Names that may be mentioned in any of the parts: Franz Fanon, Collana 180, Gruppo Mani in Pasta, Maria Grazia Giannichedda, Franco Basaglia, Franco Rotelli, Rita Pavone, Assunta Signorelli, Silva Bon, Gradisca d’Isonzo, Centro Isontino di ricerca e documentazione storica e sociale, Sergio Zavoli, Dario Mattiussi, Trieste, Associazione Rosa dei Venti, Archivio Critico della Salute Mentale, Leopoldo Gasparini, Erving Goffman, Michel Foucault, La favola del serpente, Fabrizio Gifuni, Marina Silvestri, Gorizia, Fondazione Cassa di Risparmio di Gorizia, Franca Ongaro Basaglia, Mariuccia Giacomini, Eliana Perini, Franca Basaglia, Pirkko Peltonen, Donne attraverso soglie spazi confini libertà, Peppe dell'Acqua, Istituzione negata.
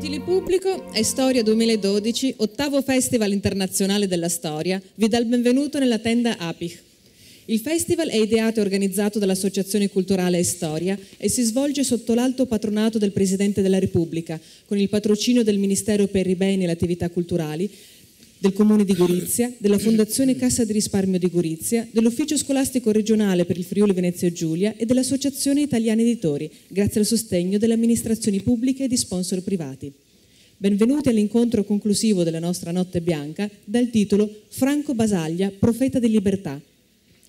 Gentile pubblico, a Storia 2012, ottavo Festival Internazionale della Storia, vi dà il benvenuto nella tenda APIC. Il festival è ideato e organizzato dall'Associazione Culturale e Storia e si svolge sotto l'alto patronato del Presidente della Repubblica, con il patrocinio del Ministero per i Beni e le Attività Culturali, del Comune di Gorizia, della Fondazione Cassa di Risparmio di Gorizia, dell'Ufficio Scolastico Regionale per il Friuli Venezia Giulia e dell'Associazione Italiana Editori, grazie al sostegno delle amministrazioni pubbliche e di sponsor privati. Benvenuti all'incontro conclusivo della nostra Notte Bianca dal titolo Franco Basaglia, profeta di libertà.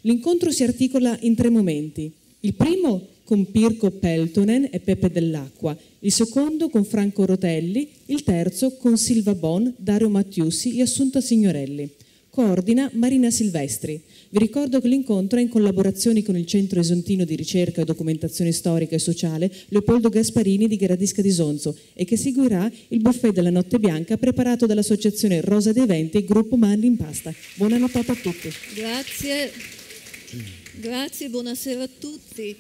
L'incontro si articola in tre momenti. Il primo con Pirkko Peltonen e Peppe dell'Acqua, il secondo con Franco Rotelli, il terzo con Silva Bon, Dario Mattiussi e Assunta Signorelli. Coordina Marina Silvestri. Vi ricordo che l'incontro è in collaborazione con il Centro Isontino di ricerca e documentazione storica e sociale Leopoldo Gasparini di Gradisca d'Isonzo e che seguirà il buffet della Notte Bianca preparato dall'Associazione Rosa dei Venti e Gruppo Mani in Pasta. Buona nottata a tutti. Grazie. Grazie, buonasera a tutti.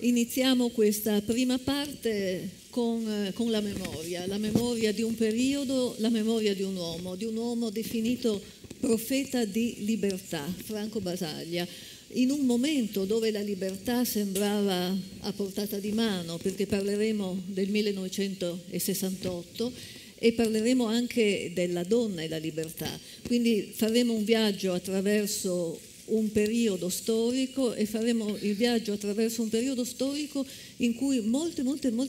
Iniziamo questa prima parte con la memoria di un periodo, la memoria di un uomo definito profeta di libertà, Franco Basaglia, in un momento dove la libertà sembrava a portata di mano, perché parleremo del 1968 e parleremo anche della donna e la libertà. Quindi faremo un viaggio attraverso un periodo storico e faremo il viaggio attraverso un periodo storico in cui molte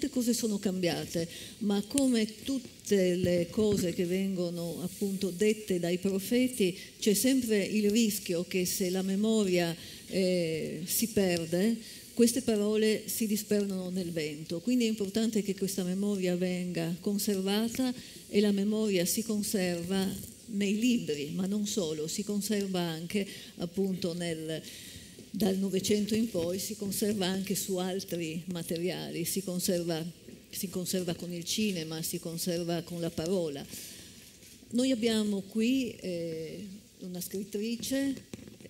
cose sono cambiate, ma come tutte le cose che vengono appunto dette dai profeti c'è sempre il rischio che se la memoria si perde, queste parole si disperdono nel vento. Quindi è importante che questa memoria venga conservata e la memoria si conserva nei libri, ma non solo, si conserva anche appunto dal Novecento in poi, si conserva anche su altri materiali, si conserva con il cinema, si conserva con la parola. Noi abbiamo qui una scrittrice,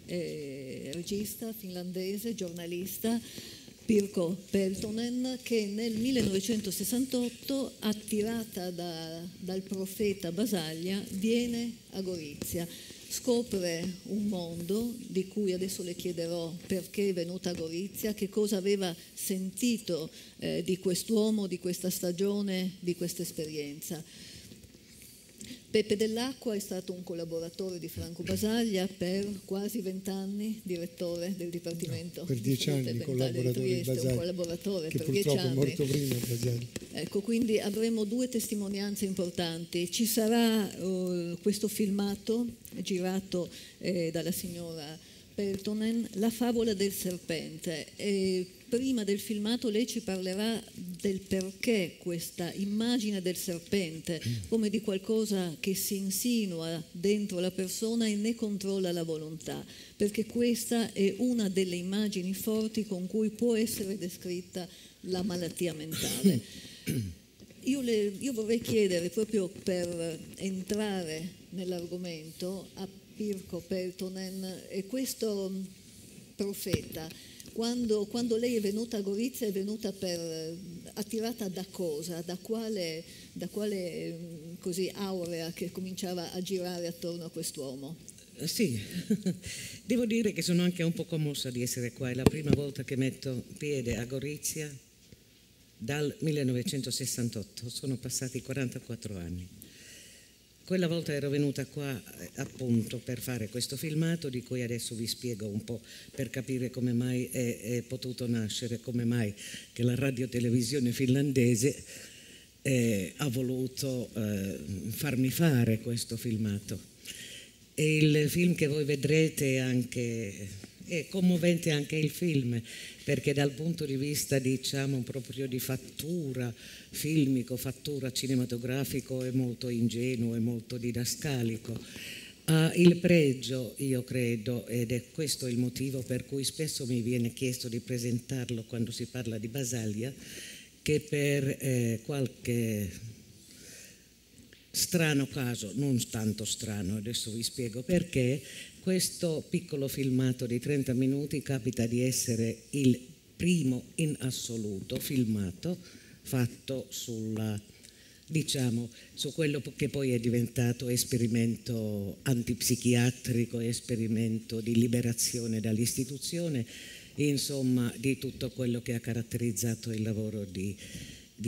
regista finlandese, giornalista, Pirkko Peltonen, che nel 1968, attirata dal profeta Basaglia, viene a Gorizia, scopre un mondo di cui adesso le chiederò perché è venuta a Gorizia, che cosa aveva sentito di quest'uomo, di questa stagione, di questa esperienza. Peppe dell'Acqua è stato un collaboratore di Franco Basaglia per quasi 20 anni, direttore del Dipartimento. No, per 10 anni collaboratore di Basaglia, un collaboratore che per purtroppo 10 anni. È morto prima Basaglia. Ecco, quindi avremo due testimonianze importanti. Ci sarà questo filmato girato dalla signora Peltonen, La favola del serpente. E prima del filmato lei ci parlerà del perché questa immagine del serpente, come di qualcosa che si insinua dentro la persona e ne controlla la volontà, perché questa è una delle immagini forti con cui può essere descritta la malattia mentale. Io vorrei chiedere, proprio per entrare nell'argomento, a Pirkko Peltonen e questo profeta, quando lei è venuta a Gorizia è venuta attirata da cosa? Da quale così aurea che cominciava a girare attorno a quest'uomo? Sì, devo dire che sono anche un po' commossa di essere qua, è la prima volta che metto piede a Gorizia dal 1968, sono passati 44 anni. Quella volta ero venuta qua appunto per fare questo filmato di cui adesso vi spiego un po' per capire come mai è potuto nascere, come mai che la radiotelevisione finlandese ha voluto farmi fare questo filmato. E il film che voi vedrete è commovente anche il film, perché dal punto di vista, diciamo, proprio di fattura filmico, fattura cinematografico è molto ingenuo, è molto didascalico. Ha il pregio, io credo, ed è questo il motivo per cui spesso mi viene chiesto di presentarlo quando si parla di Basaglia, che per qualche strano caso, non tanto strano, adesso vi spiego perché, questo piccolo filmato di 30 minuti capita di essere il primo in assoluto filmato fatto sulla diciamo, su quello che poi è diventato esperimento antipsichiatrico, esperimento di liberazione dall'istituzione, insomma di tutto quello che ha caratterizzato il lavoro di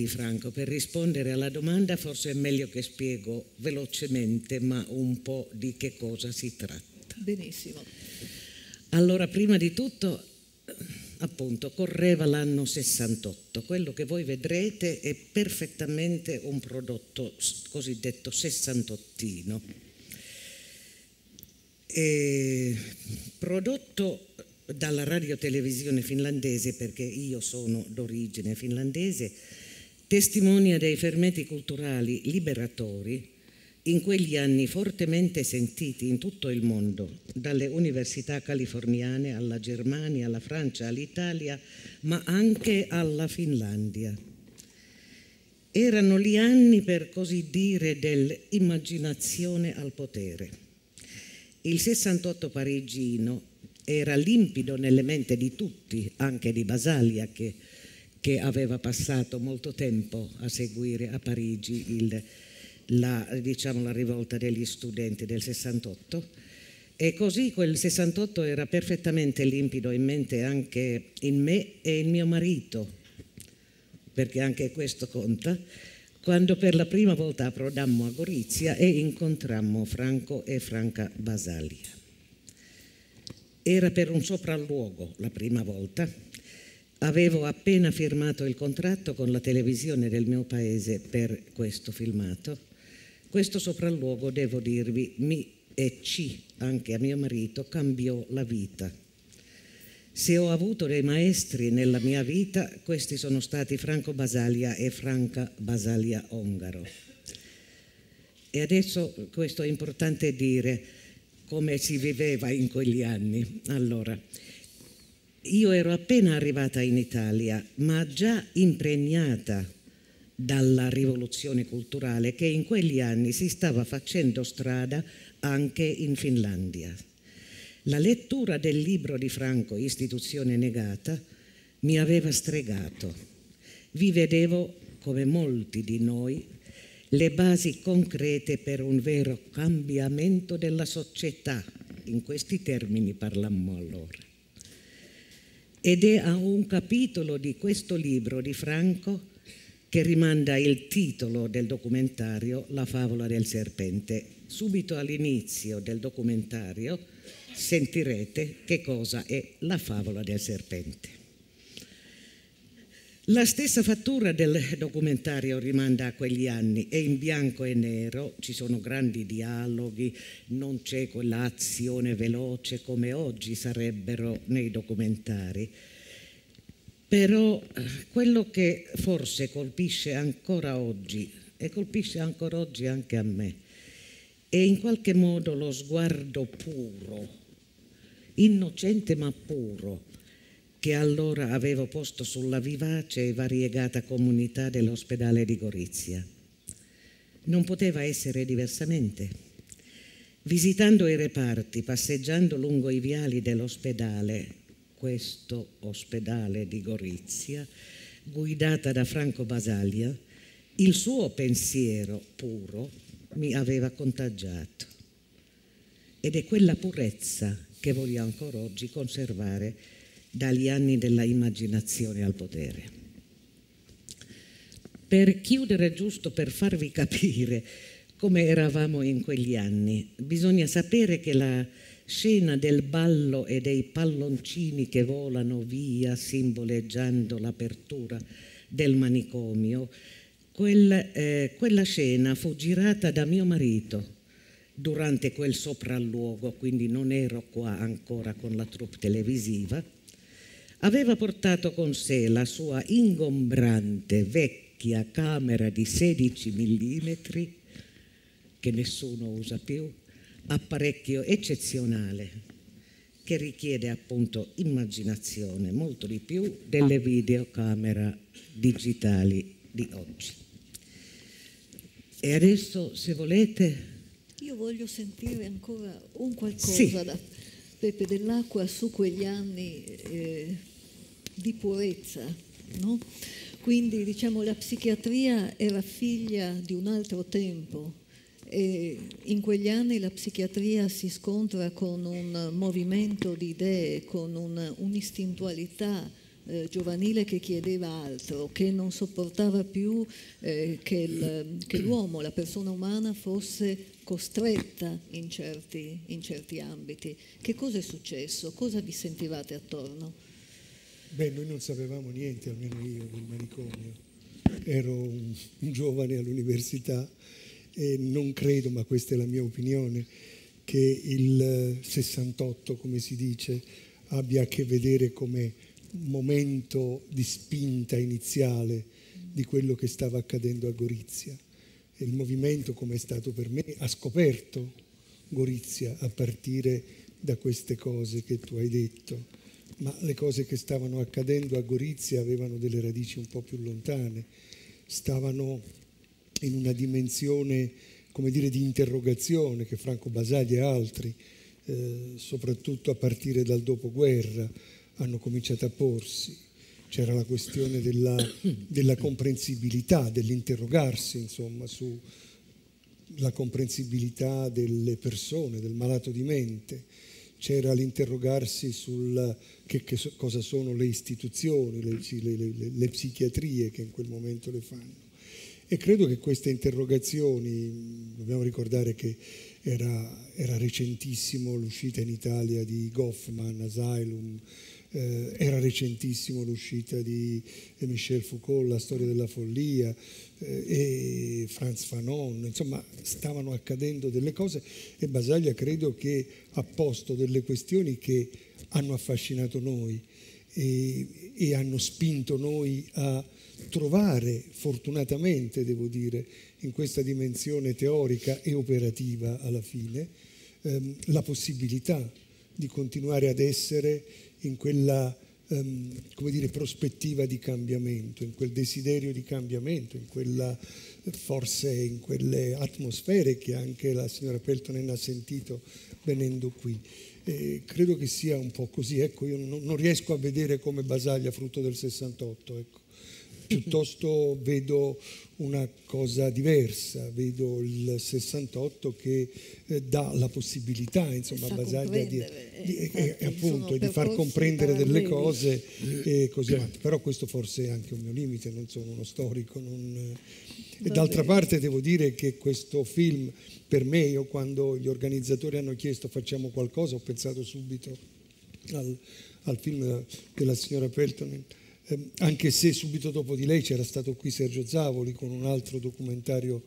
Franco. Per rispondere alla domanda forse è meglio che spiego velocemente ma un po' di che cosa si tratta. Benissimo. Allora, prima di tutto, appunto, correva l'anno 68, quello che voi vedrete è perfettamente un prodotto cosiddetto sessantottino, prodotto dalla radiotelevisione finlandese, perché io sono d'origine finlandese, testimonia dei fermenti culturali liberatori in quegli anni fortemente sentiti in tutto il mondo, dalle università californiane alla Germania, alla Francia, all'Italia, ma anche alla Finlandia. Erano gli anni, per così dire, dell'immaginazione al potere. Il 68 parigino era limpido nelle menti di tutti, anche di Basaglia, che aveva passato molto tempo a seguire a Parigi la rivolta degli studenti del 68, e così quel 68 era perfettamente limpido in mente anche in me e in mio marito, perché anche questo conta, quando per la prima volta approdammo a Gorizia e incontrammo Franco e Franca Basaglia. Era per un sopralluogo la prima volta. Avevo appena firmato il contratto con la televisione del mio paese per questo filmato. Questo sopralluogo, devo dirvi, anche a mio marito, cambiò la vita. Se ho avuto dei maestri nella mia vita, questi sono stati Franco Basaglia e Franca Basaglia Ongaro. E adesso questo è importante dire come si viveva in quegli anni. Allora, io ero appena arrivata in Italia, ma già impregnata dalla rivoluzione culturale che in quegli anni si stava facendo strada anche in Finlandia. La lettura del libro di Franco, Istituzione negata, mi aveva stregato. Vi vedevo, come molti di noi, le basi concrete per un vero cambiamento della società. In questi termini parlammo allora. Ed è a un capitolo di questo libro di Franco che rimanda il titolo del documentario La favola del serpente. Subito all'inizio del documentario sentirete che cosa è la favola del serpente. La stessa fattura del documentario rimanda a quegli anni, è in bianco e nero, ci sono grandi dialoghi, non c'è quell'azione veloce come oggi sarebbero nei documentari. Però quello che forse colpisce ancora oggi anche a me, è in qualche modo lo sguardo puro, innocente ma puro, che allora avevo posto sulla vivace e variegata comunità dell'ospedale di Gorizia. Non poteva essere diversamente. Visitando i reparti, passeggiando lungo i viali dell'ospedale, questo ospedale di Gorizia, guidata da Franco Basaglia, il suo pensiero puro mi aveva contagiato. Ed è quella purezza che voglio ancora oggi conservare dagli anni della immaginazione al potere. Per chiudere, giusto per farvi capire come eravamo in quegli anni, bisogna sapere che la scena del ballo e dei palloncini che volano via simboleggiando l'apertura del manicomio, quella scena fu girata da mio marito durante quel sopralluogo, quindi non ero qua ancora con la troupe televisiva. Aveva portato con sé la sua ingombrante vecchia camera di 16 mm che nessuno usa più, apparecchio eccezionale che richiede appunto immaginazione, molto di più delle videocamera digitali di oggi. E adesso, se volete, io voglio sentire ancora un qualcosa da Peppe dell'Acqua su quegli anni di purezza, no? Quindi, diciamo, la psichiatria era figlia di un altro tempo e in quegli anni la psichiatria si scontra con un movimento di idee, con un'istintualità giovanile che chiedeva altro, che non sopportava più che l'uomo, la persona umana, fosse costretta in certi ambiti. Che cosa è successo? Cosa vi sentivate attorno? Beh, noi non sapevamo niente, almeno io, del manicomio. Ero un giovane all'università e non credo, ma questa è la mia opinione, che il 68, come si dice, abbia a che vedere come momento di spinta iniziale di quello che stava accadendo a Gorizia. E il movimento, come è stato per me, ha scoperto Gorizia a partire da queste cose che tu hai detto. Ma le cose che stavano accadendo a Gorizia avevano delle radici un po' più lontane, stavano in una dimensione, come dire, di interrogazione che Franco Basaglia e altri, soprattutto a partire dal dopoguerra, hanno cominciato a porsi. C'era la questione della comprensibilità, dell'interrogarsi, insomma, sulla comprensibilità delle persone, del malato di mente. C'era l'interrogarsi sul cosa sono le istituzioni, le psichiatrie che in quel momento le fanno. E credo che queste interrogazioni, dobbiamo ricordare che era recentissimo l'uscita in Italia di Goffman, Asylum, era recentissimo l'uscita di Michel Foucault, La storia della follia, e Franz Fanon, insomma stavano accadendo delle cose e Basaglia credo che ha posto delle questioni che hanno affascinato noi e hanno spinto noi a trovare, fortunatamente devo dire, in questa dimensione teorica e operativa alla fine, la possibilità di continuare ad essere in quella come dire, prospettiva di cambiamento, in quel desiderio di cambiamento, in quelle atmosfere che anche la signora Peltonen ha sentito venendo qui. Credo che sia un po' così, ecco, io non riesco a vedere come Basaglia frutto del 68, ecco. Piuttosto vedo una cosa diversa, vedo il 68 che dà la possibilità, insomma, a Basaglia di far comprendere delle cose e così avanti. Però questo forse è anche un mio limite, non sono uno storico. D'altra parte devo dire che questo film, per me, io quando gli organizzatori hanno chiesto facciamo qualcosa, ho pensato subito al film della signora Peltonen. Anche se subito dopo di lei c'era stato qui Sergio Zavoli con un altro documentario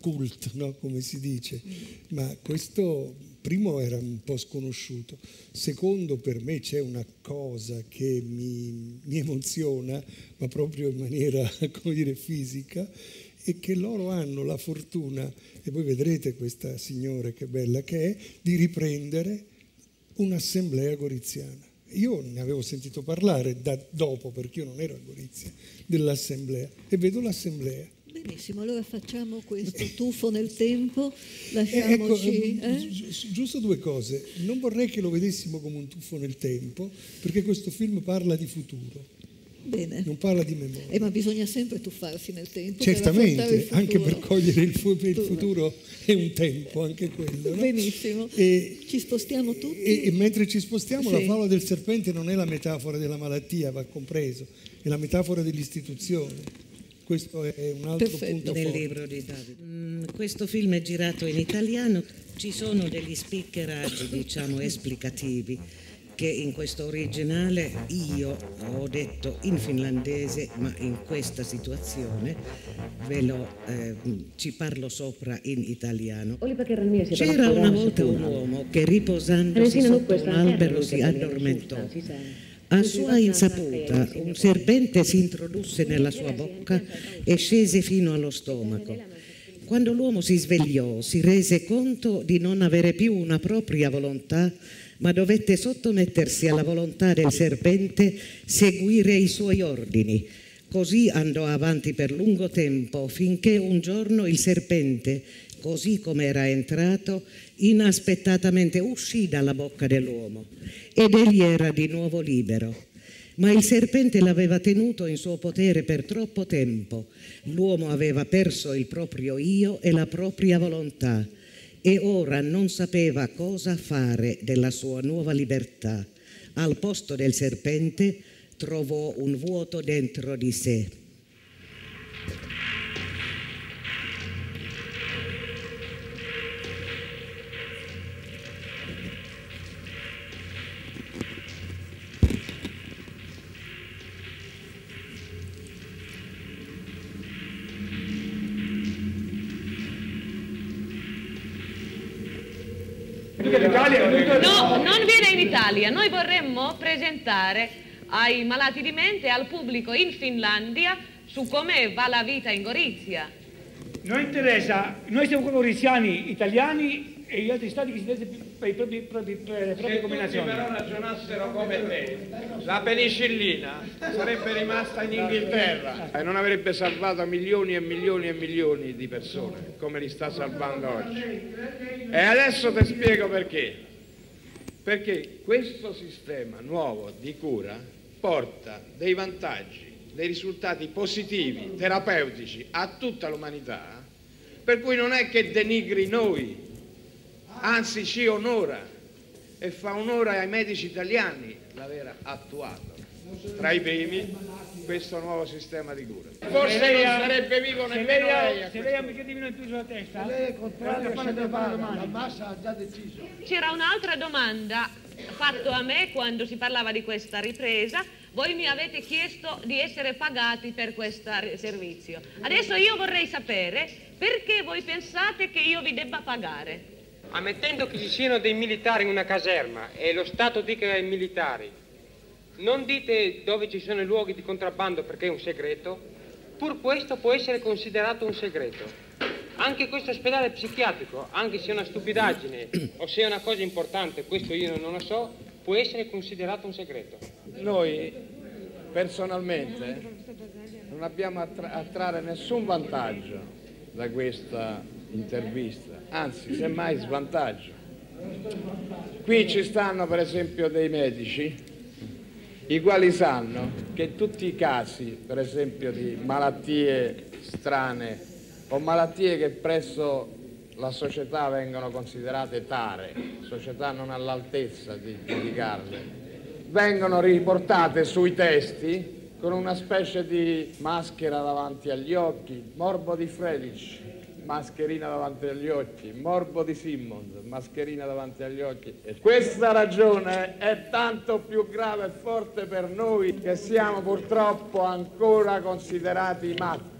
cult, no? Come si dice, ma questo primo era un po' sconosciuto, secondo per me c'è una cosa che mi emoziona, ma proprio in maniera, come dire, fisica, e che loro hanno la fortuna, e voi vedrete questa signora che bella che è, di riprendere un'assemblea goriziana. Io ne avevo sentito parlare da dopo, perché io non ero a Gorizia, dell'assemblea, e vedo l'assemblea. Benissimo, allora facciamo questo tuffo nel tempo, lasciamoci... Giusto due cose, non vorrei che lo vedessimo come un tuffo nel tempo, perché questo film parla di futuro. Bene. Non parla di memoria. Ma bisogna sempre tuffarsi nel tempo. Certamente, per anche per cogliere il futuro è un tempo, anche quello. No? Benissimo. Ci spostiamo tutti. E mentre ci spostiamo, sì. La favola del serpente non è la metafora della malattia, va compreso, è la metafora dell'istituzione. Questo è un altro punto del libro di Davide. Questo film è girato in italiano, ci sono degli spiccheraggi, diciamo, esplicativi. Che in questo originale io ho detto in finlandese, ma in questa situazione ci parlo sopra in italiano. C'era una volta un uomo che riposandosi sotto un albero si addormentò. A sua insaputa un serpente si introdusse nella sua bocca e scese fino allo stomaco. Quando l'uomo si svegliò, si rese conto di non avere più una propria volontà, ma dovette sottomettersi alla volontà del serpente, seguire i suoi ordini. Così andò avanti per lungo tempo, finché un giorno il serpente, così come era entrato, inaspettatamente uscì dalla bocca dell'uomo ed egli era di nuovo libero. ma il serpente l'aveva tenuto in suo potere per troppo tempo. L'uomo aveva perso il proprio io e la propria volontà e ora non sapeva cosa fare della sua nuova libertà. Al posto del serpente trovò un vuoto dentro di sé. No, non viene in Italia. Noi vorremmo presentare ai malati di mente e al pubblico in Finlandia su come va la vita in Gorizia. Non interessa, noi siamo goriziani, italiani e gli altri stati che si interessano per le proprie combinazioni. Se tutti però ragionassero come te, la penicillina sarebbe rimasta in Inghilterra e non avrebbe salvato milioni e milioni e milioni di persone come li sta salvando oggi. E adesso ti spiego perché. Perché questo sistema nuovo di cura porta dei vantaggi, dei risultati positivi, terapeutici a tutta l'umanità, per cui non è che denigri noi, anzi ci onora e fa onore ai medici italiani l'aver attuato tra i primi questo nuovo sistema di cura. Forse lei non sarebbe vivo nemmeno lei a questo. Se lei ha mica divino più sulla testa, se lei è contrario, la massa ha già deciso. C'era un'altra domanda fatta a me quando si parlava di questa ripresa. Voi mi avete chiesto di essere pagati per questo servizio. Adesso io vorrei sapere perché voi pensate che io vi debba pagare. Ammettendo che ci siano dei militari in una caserma e lo Stato dica ai militari: non dite dove ci sono i luoghi di contrabbando perché è un segreto, pur questo può essere considerato un segreto. Anche questo ospedale psichiatrico, anche se è una stupidaggine o se è una cosa importante, questo io non lo so, può essere considerato un segreto. Noi personalmente non abbiamo a trarre nessun vantaggio da questa intervista, anzi semmai svantaggio. Qui ci stanno per esempio dei medici i quali sanno che tutti i casi, per esempio, di malattie strane o malattie che presso la società vengono considerate tare, società non all'altezza di giudicarle, vengono riportate sui testi con una specie di maschera davanti agli occhi, morbo di Friedrich, mascherina davanti agli occhi, morbo di Simmons, mascherina davanti agli occhi. Questa ragione è tanto più grave e forte per noi che siamo purtroppo ancora considerati matti.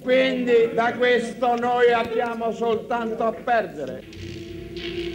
Quindi da questo noi abbiamo soltanto a perdere.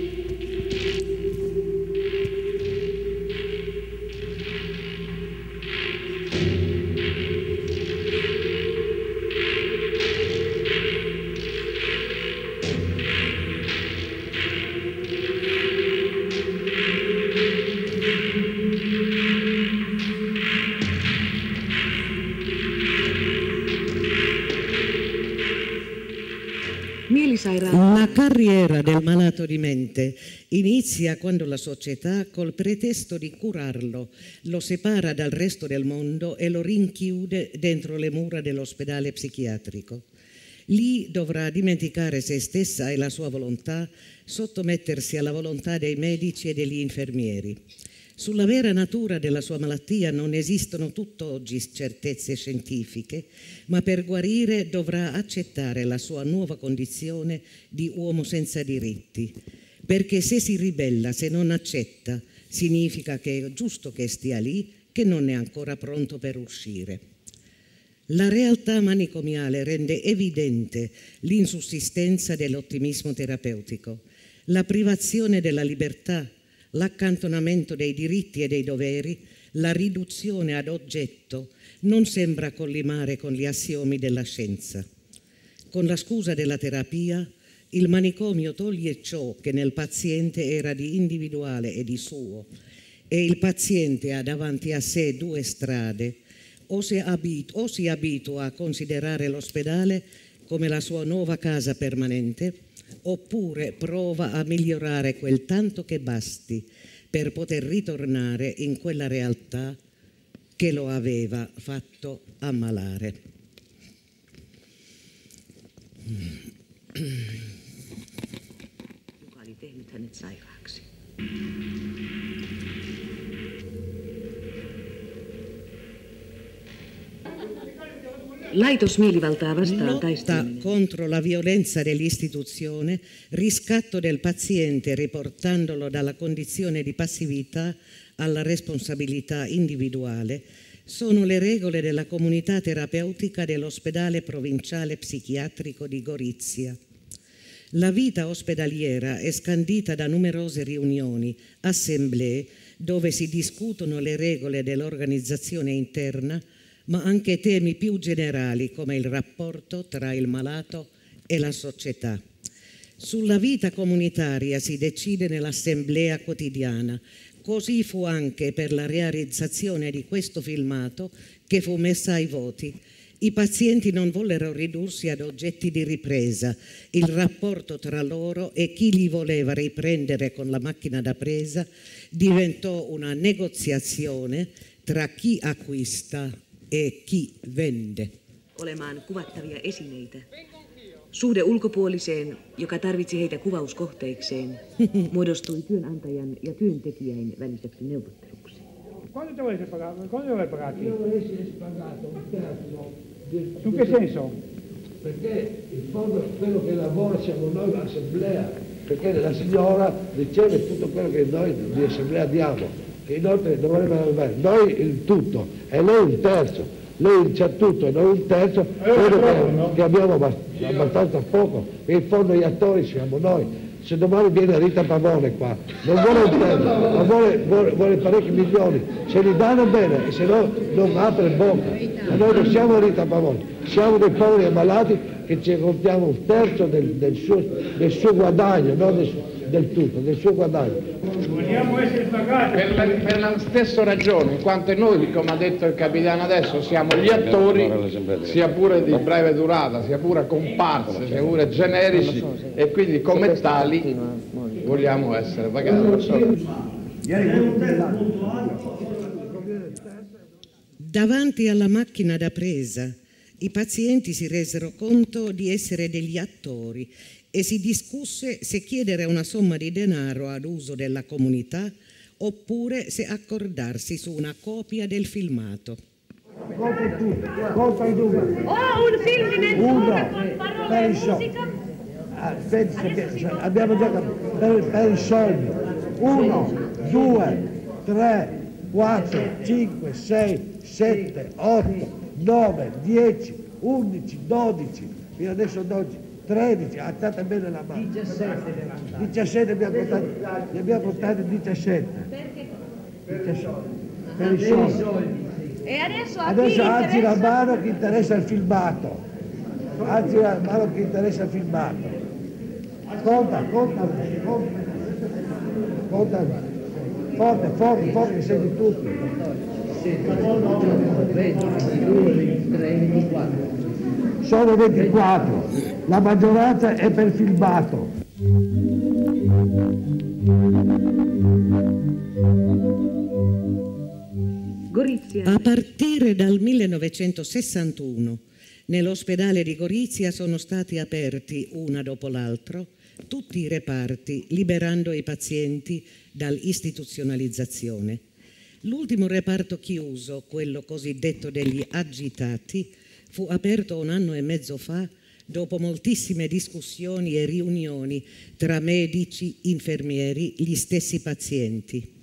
La carriera del malato di mente inizia quando la società, col pretesto di curarlo, lo separa dal resto del mondo e lo rinchiude dentro le mura dell'ospedale psichiatrico. Lì dovrà dimenticare se stessa e la sua volontà, sottomettersi alla volontà dei medici e degli infermieri. Sulla vera natura della sua malattia non esistono tutt'oggi certezze scientifiche, ma per guarire dovrà accettare la sua nuova condizione di uomo senza diritti. Perché se si ribella, se non accetta, significa che è giusto che stia lì, che non è ancora pronto per uscire. La realtà manicomiale rende evidente l'insussistenza dell'ottimismo terapeutico, la privazione della libertà, l'accantonamento dei diritti e dei doveri, la riduzione ad oggetto, non sembra collimare con gli assiomi della scienza. Con la scusa della terapia, il manicomio toglie ciò che nel paziente era di individuale e di suo, e il paziente ha davanti a sé due strade: o si abitua a considerare l'ospedale come la sua nuova casa permanente, oppure prova a migliorare quel tanto che basti per poter ritornare in quella realtà che lo aveva fatto ammalare. Lotta contro la violenza dell'istituzione, riscatto del paziente riportandolo dalla condizione di passività alla responsabilità individuale, sono le regole della comunità terapeutica dell'ospedale provinciale psichiatrico di Gorizia. La vita ospedaliera è scandita da numerose riunioni, assemblee, dove si discutono le regole dell'organizzazione interna, ma anche temi più generali come il rapporto tra il malato e la società. Sulla vita comunitaria si decide nell'assemblea quotidiana. Così fu anche per la realizzazione di questo filmato che fu messa ai voti. I pazienti non vollero ridursi ad oggetti di ripresa. Il rapporto tra loro e chi li voleva riprendere con la macchina da presa diventò una negoziazione tra chi acquista ja chi vende. Olemaan kuvattavia esineitä. Suhde ulkopuoliseen, joka tarvitsi heitä kuvauskohteikseen, muodostui työnantajan ja työntekijän väliseksi neuvotteluksi. Quando te volete pagare? Quando le pagate? Io volessi pagato un terzo del... In che senso? Perché in fondo quello che lavora siamo noi l'assemblea, perché la signora riceve tutto quello che noi di assemblea diamo. Che inoltre dovremmo avere noi il tutto e lei il terzo, lei c'ha tutto e noi il terzo, credo che abbiamo abbastanza poco, e in fondo gli attori siamo noi. Se domani viene Rita Pavone qua, non vuole un terzo, ma vuole parecchi milioni, se li danno bene, e se no non apre bocca. Ma noi non siamo Rita Pavone, siamo dei poveri ammalati che ci contiamo un terzo del suo guadagno, non del tutto, del suo guadagno. Vogliamo essere pagati per la stessa ragione, in quanto noi, come ha detto il capitano adesso, siamo gli attori, sia pure di breve durata, sia pure comparse, sia pure generici, e quindi come tali vogliamo essere pagati. Davanti alla macchina da presa, i pazienti si resero conto di essere degli attori e si discusse se chiedere una somma di denaro ad uso della comunità oppure se accordarsi su una copia del filmato. Un film di mezz'ora con parole e musica? Aspetta, abbiamo già capito. Per i soldi. 1, 2, 3, 4, 5, 6, 7, 8, 9, 10, 11, 12, fino adesso ad oggi. 13, alzate bene la mano. 17 ne abbiamo portate 17. Perché? Per i soldi. E adesso alzi la mano che interessa il filmato. Alzi la mano che interessa il filmato. Conta. Forte, sei di tutti. 7, 8, 9, 10, 11, 12, 13, 14. Sono 24, la maggioranza è per filmato. A partire dal 1961, nell'ospedale di Gorizia sono stati aperti, una dopo l'altro, tutti i reparti, liberando i pazienti dall'istituzionalizzazione. L'ultimo reparto chiuso, quello cosiddetto degli agitati, fu aperto 1 anno e mezzo fa dopo moltissime discussioni e riunioni tra medici, infermieri, gli stessi pazienti.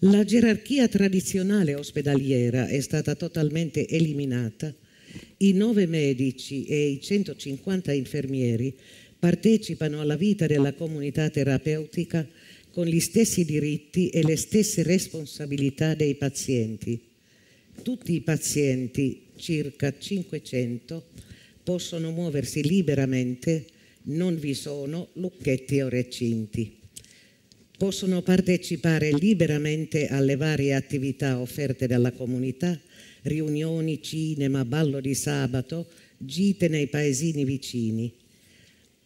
La gerarchia tradizionale ospedaliera è stata totalmente eliminata. I 9 medici e i 150 infermieri partecipano alla vita della comunità terapeutica con gli stessi diritti e le stesse responsabilità dei pazienti. Tutti i pazienti, circa 500, possono muoversi liberamente, non vi sono lucchetti o recinti. Possono partecipare liberamente alle varie attività offerte dalla comunità, riunioni, cinema, ballo di sabato, gite nei paesini vicini.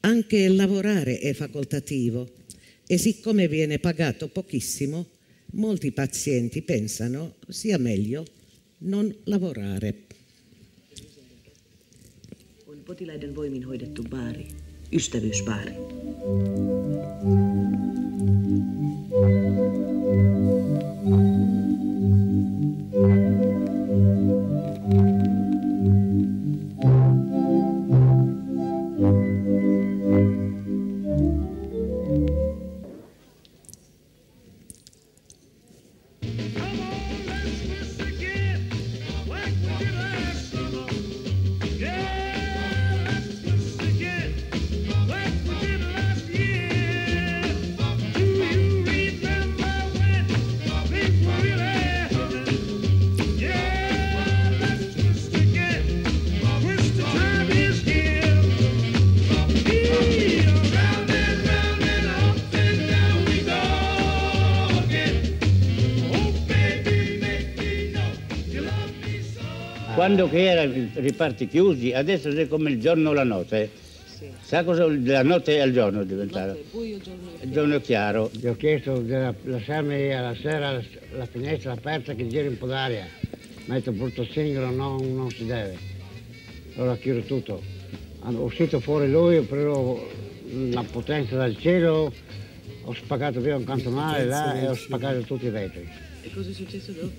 Anche lavorare è facoltativo e siccome viene pagato pochissimo, molti pazienti pensano sia meglio non lavorare. On potilaiden voimin hoidettu baari, ystävyysbaari. Quando che era i riparti chiusi, adesso è come il giorno o la notte. Sì. Sa cosa la notte al giorno diventava? Il giorno chiaro. Gli ho chiesto di lasciarmi alla sera la finestra aperta che gira un po' d'aria. Ma ho detto brutto singolo, non si deve. Allora chiudo tutto. È uscito fuori lui, ho preso una potenza dal cielo, ho spaccato via un cantonale là e ho spaccato tutti i vetri. E cosa è successo dopo?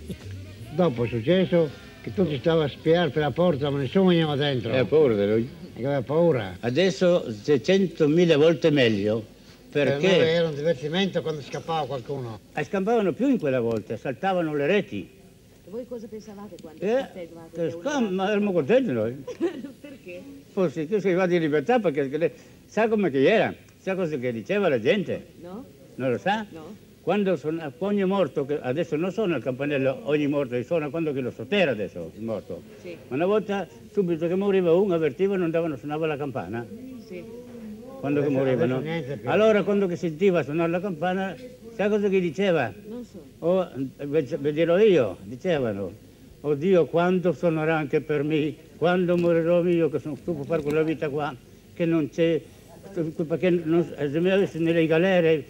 Dopo è successo che tutti stavano a spiare per la porta, ma nessuno veniva dentro. Aveva paura di lui. Aveva paura. Adesso 600.000 volte meglio, perché... Per noi era un divertimento quando scappava qualcuno. E scappavano più in quella volta, saltavano le reti. E voi cosa pensavate quando scappavate? Ma eravamo contenti noi. Perché? Forse che si arrivava di libertà, perché sa come che era, sa cosa che diceva la gente. No? Non lo sa? No. Quando suona, ogni morto, che adesso non suona il campanello, ogni morto suona quando che lo sotterra adesso, il morto. Sì. Ma una volta, subito che moriva uno, avvertivano, andavano, suonava la campana. Sì. Quando che morivano. Allora, quando che sentiva suonare la campana, sa cosa che diceva? Non so. Oh, ve dirò io, dicevano, oh Dio, quando suonerà anche per me, quando morirò io, che sono stufo a fare quella vita qua, che non c'è, perché non, se mi avessi nelle galere,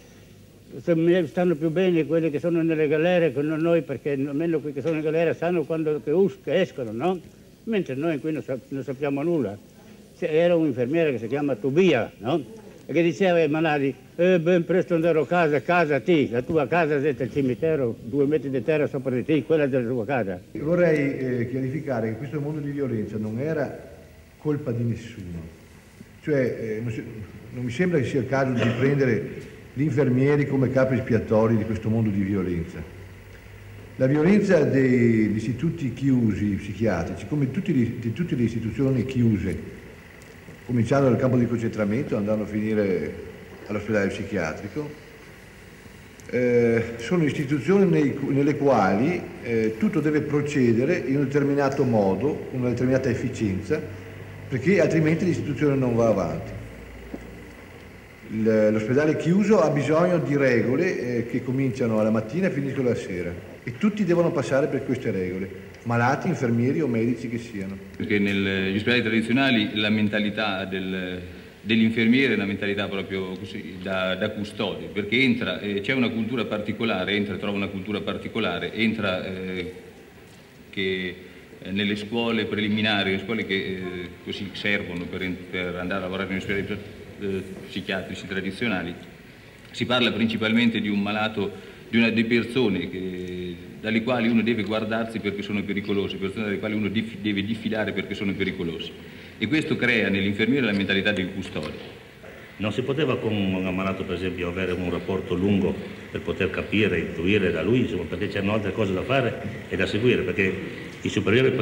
stanno più bene quelli che sono nelle galere che non noi, perché almeno quelli che sono in galera sanno quando che escono, no? Mentre noi qui non sappiamo nulla. Era un infermiere che si chiama Tobia, no? E che diceva ai malati, ben presto andrò a casa ti, la tua casa è il cimitero, 2 metri di terra sopra di te, quella della tua casa. Vorrei chiarificare che questo mondo di violenza non era colpa di nessuno. Cioè, non mi sembra che sia il caso di prendere gli infermieri come capi espiatori di questo mondo di violenza. La violenza degli istituti chiusi psichiatrici, come di tutte le istituzioni chiuse, cominciando dal campo di concentramento, andando a finire all'ospedale psichiatrico, sono istituzioni nelle quali tutto deve procedere in un determinato modo, con una determinata efficienza, perché altrimenti l'istituzione non va avanti. L'ospedale chiuso ha bisogno di regole che cominciano alla mattina e finiscono la sera e tutti devono passare per queste regole, malati, infermieri o medici che siano. Perché negli ospedali tradizionali la mentalità dell'infermiere è una mentalità proprio così, da custode, perché entra, c'è una cultura particolare, entra, trova una cultura particolare, entra che nelle scuole preliminari, le scuole che così servono per andare a lavorare in ospedale psichiatrici tradizionali, si parla principalmente di un malato, di persone dalle quali uno deve guardarsi perché sono pericolose, persone dalle quali uno deve diffidare perché sono pericolose, e questo crea nell'infermiere la mentalità del custode. Non si poteva con un ammalato, per esempio, avere un rapporto lungo per poter capire, intuire da lui, insomma, perché c'erano altre cose da fare e da seguire, perché i superiori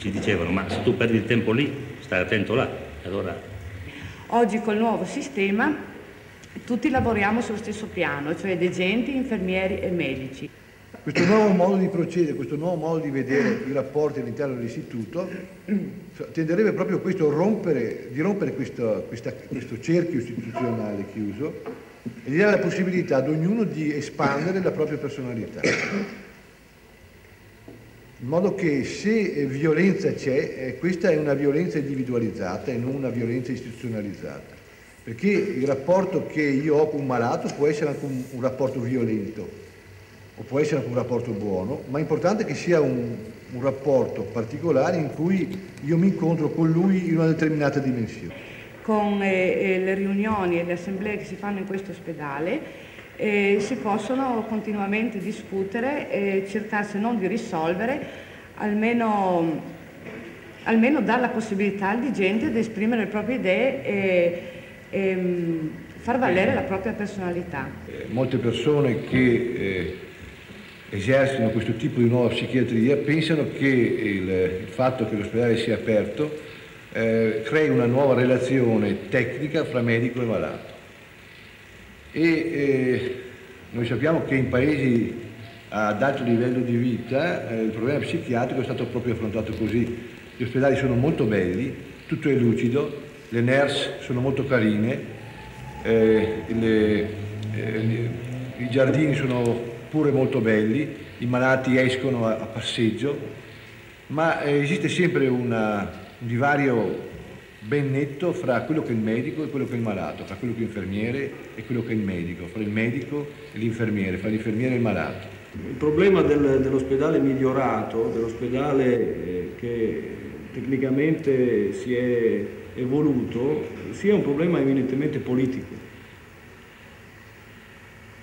ci dicevano, ma se tu perdi il tempo lì, stai attento là. Allora, oggi col nuovo sistema tutti lavoriamo sullo stesso piano, cioè docenti, infermieri e medici. Questo nuovo modo di procedere, questo nuovo modo di vedere i rapporti all'interno dell'istituto tenderebbe proprio a questo, rompere questo cerchio istituzionale chiuso e di dare la possibilità ad ognuno di espandere la propria personalità. In modo che se violenza c'è, questa è una violenza individualizzata e non una violenza istituzionalizzata. Perché il rapporto che io ho con un malato può essere anche un rapporto violento o può essere anche un rapporto buono, ma è importante che sia un un rapporto particolare in cui io mi incontro con lui in una determinata dimensione. Con le riunioni e le assemblee che si fanno in questo ospedale si possono continuamente discutere e cercare, se non di risolvere, almeno dare la possibilità al dirigente di esprimere le proprie idee e far valere la propria personalità. Molte persone che esercitano questo tipo di nuova psichiatria pensano che il fatto che l'ospedale sia aperto crei una nuova relazione tecnica fra medico e malato, e noi sappiamo che in paesi ad alto livello di vita il problema psichiatrico è stato proprio affrontato così. Gli ospedali sono molto belli, tutto è lucido, le nurse sono molto carine, i giardini sono pure molto belli, i malati escono a passeggio, ma esiste sempre un divario ben netto fra quello che è il medico e quello che è il malato, fra quello che è l'infermiere e quello che è il medico, fra il medico e l'infermiere, fra l'infermiere e il malato. Il problema dell'ospedale migliorato, dell'ospedale che tecnicamente si è evoluto, sia un problema eminentemente politico,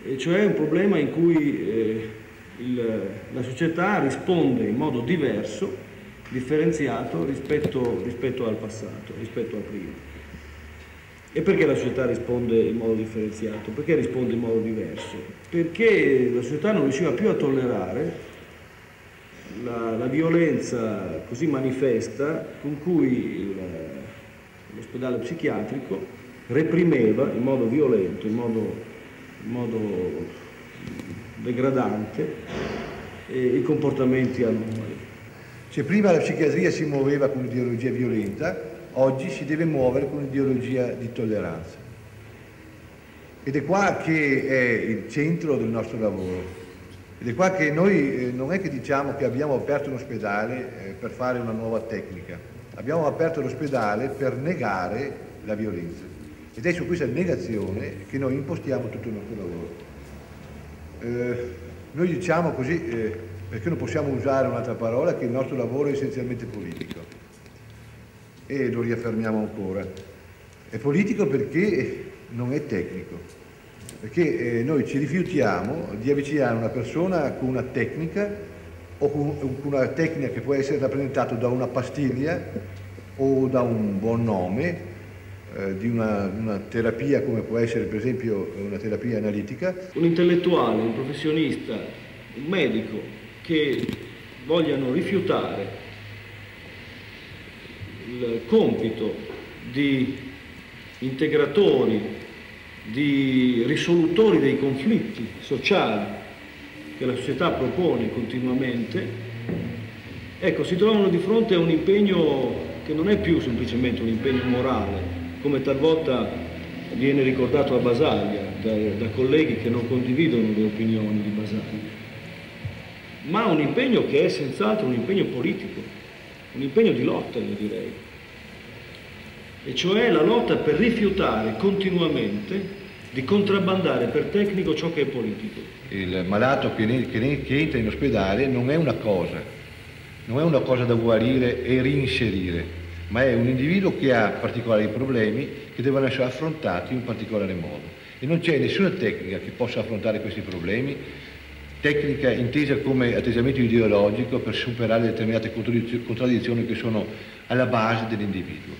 e cioè un problema in cui la società risponde in modo diverso, differenziato rispetto al passato, rispetto a prima. E perché la società risponde in modo differenziato? Perché risponde in modo diverso? Perché la società non riusciva più a tollerare la violenza così manifesta con cui l'ospedale psichiatrico reprimeva in modo violento, in modo degradante i comportamenti anomali. Se prima la psichiatria si muoveva con un'ideologia violenta, oggi si deve muovere con un'ideologia di tolleranza. Ed è qua che è il centro del nostro lavoro. Ed è qua che noi non è che diciamo che abbiamo aperto un ospedale per fare una nuova tecnica. Abbiamo aperto l'ospedale per negare la violenza. Ed è su questa negazione che noi impostiamo tutto il nostro lavoro. Noi diciamo così... perché non possiamo usare un'altra parola, che il nostro lavoro è essenzialmente politico, e lo riaffermiamo ancora. È politico perché non è tecnico, perché noi ci rifiutiamo di avvicinare una persona con una tecnica, o con una tecnica che può essere rappresentata da una pastiglia o da un buon nome, di una terapia come può essere per esempio una terapia analitica. Un intellettuale, un professionista, un medico che vogliano rifiutare il compito di integratori, di risolutori dei conflitti sociali che la società propone continuamente, ecco, si trovano di fronte a un impegno che non è più semplicemente un impegno morale, come talvolta viene ricordato a Basaglia da colleghi che non condividono le opinioni di Basaglia, ma un impegno che è senz'altro un impegno politico, un impegno di lotta, io direi, e cioè la lotta per rifiutare continuamente di contrabbandare per tecnico ciò che è politico. Il malato che entra in ospedale non è una cosa da guarire e reinserire, ma è un individuo che ha particolari problemi che devono essere affrontati in un particolare modo, e non c'è nessuna tecnica che possa affrontare questi problemi, tecnica intesa come atteggiamento ideologico per superare determinate contraddizioni che sono alla base dell'individuo.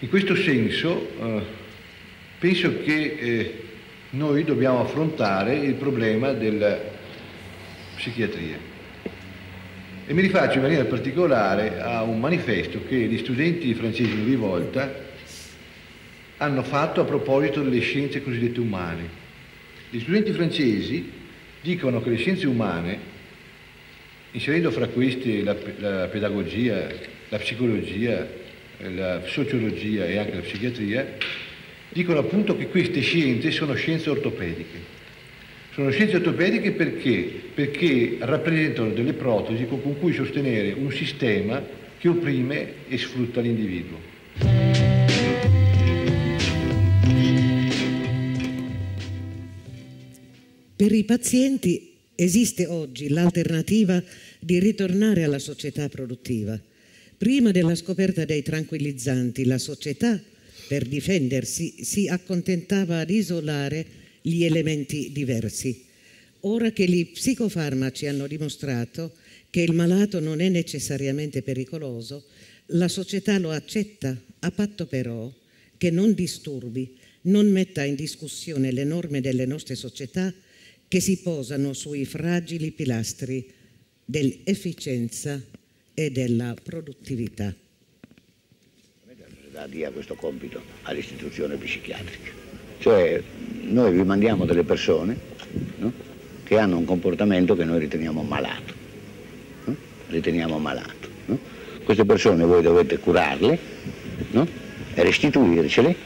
In questo senso penso che noi dobbiamo affrontare il problema della psichiatria, e mi rifaccio in maniera particolare a un manifesto che gli studenti francesi in rivolta hanno fatto a proposito delle scienze cosiddette umane. Gli studenti francesi dicono che le scienze umane, inserendo fra queste la pedagogia, la psicologia, la sociologia e anche la psichiatria, dicono appunto che queste scienze sono scienze ortopediche. Sono scienze ortopediche perché rappresentano delle protesi con cui sostenere un sistema che opprime e sfrutta l'individuo. Per i pazienti Esiste oggi l'alternativa di ritornare alla società produttiva. Prima della scoperta dei tranquillizzanti, la società, per difendersi, si accontentava ad isolare gli elementi diversi. Ora che gli psicofarmaci hanno dimostrato che il malato non è necessariamente pericoloso, la società lo accetta, a patto però che non disturbi, non metta in discussione le norme delle nostre società che si posano sui fragili pilastri dell'efficienza e della produttività. La società dia questo compito all'istituzione psichiatrica, cioè noi vi mandiamo delle persone, no? Che hanno un comportamento che noi riteniamo malato, no? Riteniamo malato, no? Queste persone voi dovete curarle, no? E restituircele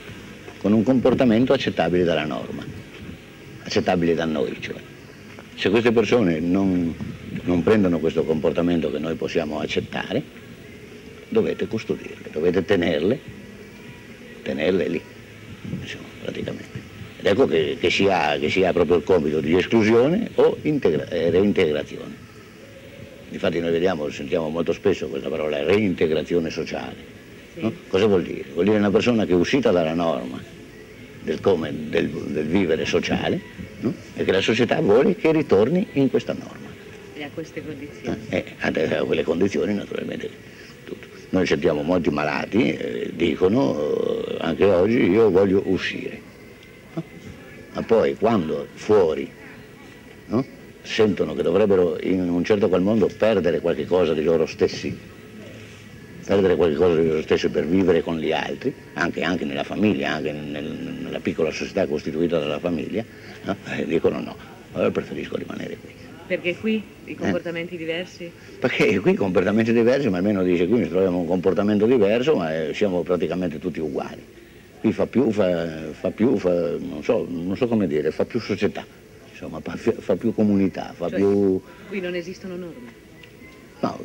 con un comportamento accettabile dalla norma, accettabile da noi, cioè. Se queste persone non prendono questo comportamento che noi possiamo accettare, dovete custodirle, dovete tenerle lì, insomma, praticamente. Ed ecco che si ha proprio il compito di esclusione o reintegrazione. Infatti noi vediamo, sentiamo molto spesso questa parola reintegrazione sociale. No? Cosa vuol dire? Vuol dire una persona che è uscita dalla norma del vivere sociale, no? E che la società vuole che ritorni in questa norma. E a queste condizioni? A quelle condizioni naturalmente tutto. Noi sentiamo molti malati, dicono anche oggi io voglio uscire, no? Ma poi quando fuori, no? Sentono che dovrebbero in un certo qual modo perdere qualche cosa di loro stessi per vivere con gli altri, anche nella famiglia, anche nella piccola società costituita dalla famiglia, no? Dicono no, allora preferisco rimanere qui. Perché qui i comportamenti diversi? Perché qui comportamenti diversi, ma almeno dice qui troviamo un comportamento diverso, ma siamo praticamente tutti uguali. Qui non so come dire, fa più società, insomma, fa più comunità, fa più... Qui non esistono norme? No,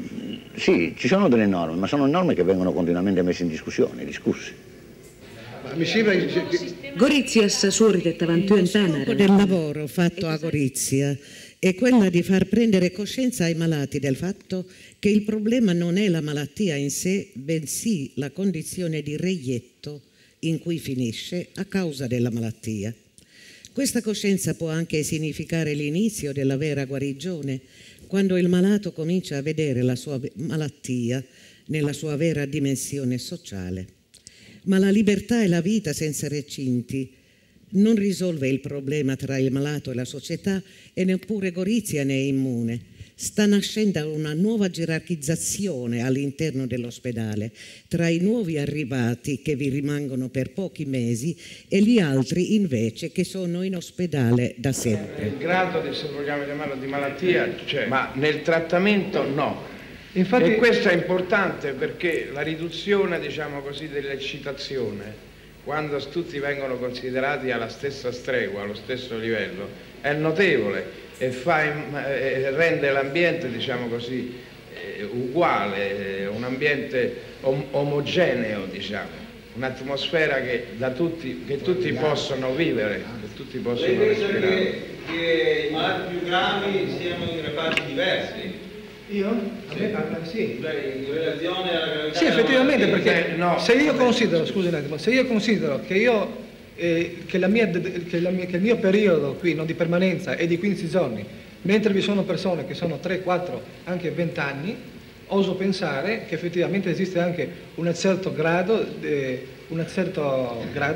sì, ci sono delle norme, ma sono norme che vengono continuamente messe in discussione, discusse. Mi sembra che... Gorizia del lavoro fatto a Gorizia è quella di far prendere coscienza ai malati del fatto che il problema non è la malattia in sé, bensì la condizione di reietto in cui finisce a causa della malattia. Questa coscienza può anche significare l'inizio della vera guarigione, quando il malato comincia a vedere la sua malattia nella sua vera dimensione sociale. Ma la libertà e la vita senza recinti non risolve il problema tra il malato e la società, e neppure Gorizia ne è immune. Sta nascendo una nuova gerarchizzazione all'interno dell'ospedale, tra i nuovi arrivati che vi rimangono per pochi mesi e gli altri invece che sono in ospedale da sempre. Il grado, se vogliamo chiamarlo, di malattia, cioè, ma nel trattamento no. Infatti, e questo è importante perché la riduzione, diciamo così, dell'eccitazione, quando tutti vengono considerati alla stessa stregua, allo stesso livello, è notevole e rende l'ambiente, diciamo così, uguale, un ambiente omogeneo, diciamo, un'atmosfera che tutti possono vivere, che tutti possono respirare. Che i malati più gravi siano in reparti diversi? Io? A me parla sì. Beh, in relazione alla gravità. Sì, effettivamente, perché no, se io considero, scusi un attimo, se io considero che io... che il mio periodo qui, no, di permanenza è di 15 giorni, mentre vi sono persone che sono 3, 4, anche 20 anni, oso pensare che effettivamente esiste anche un certo grado,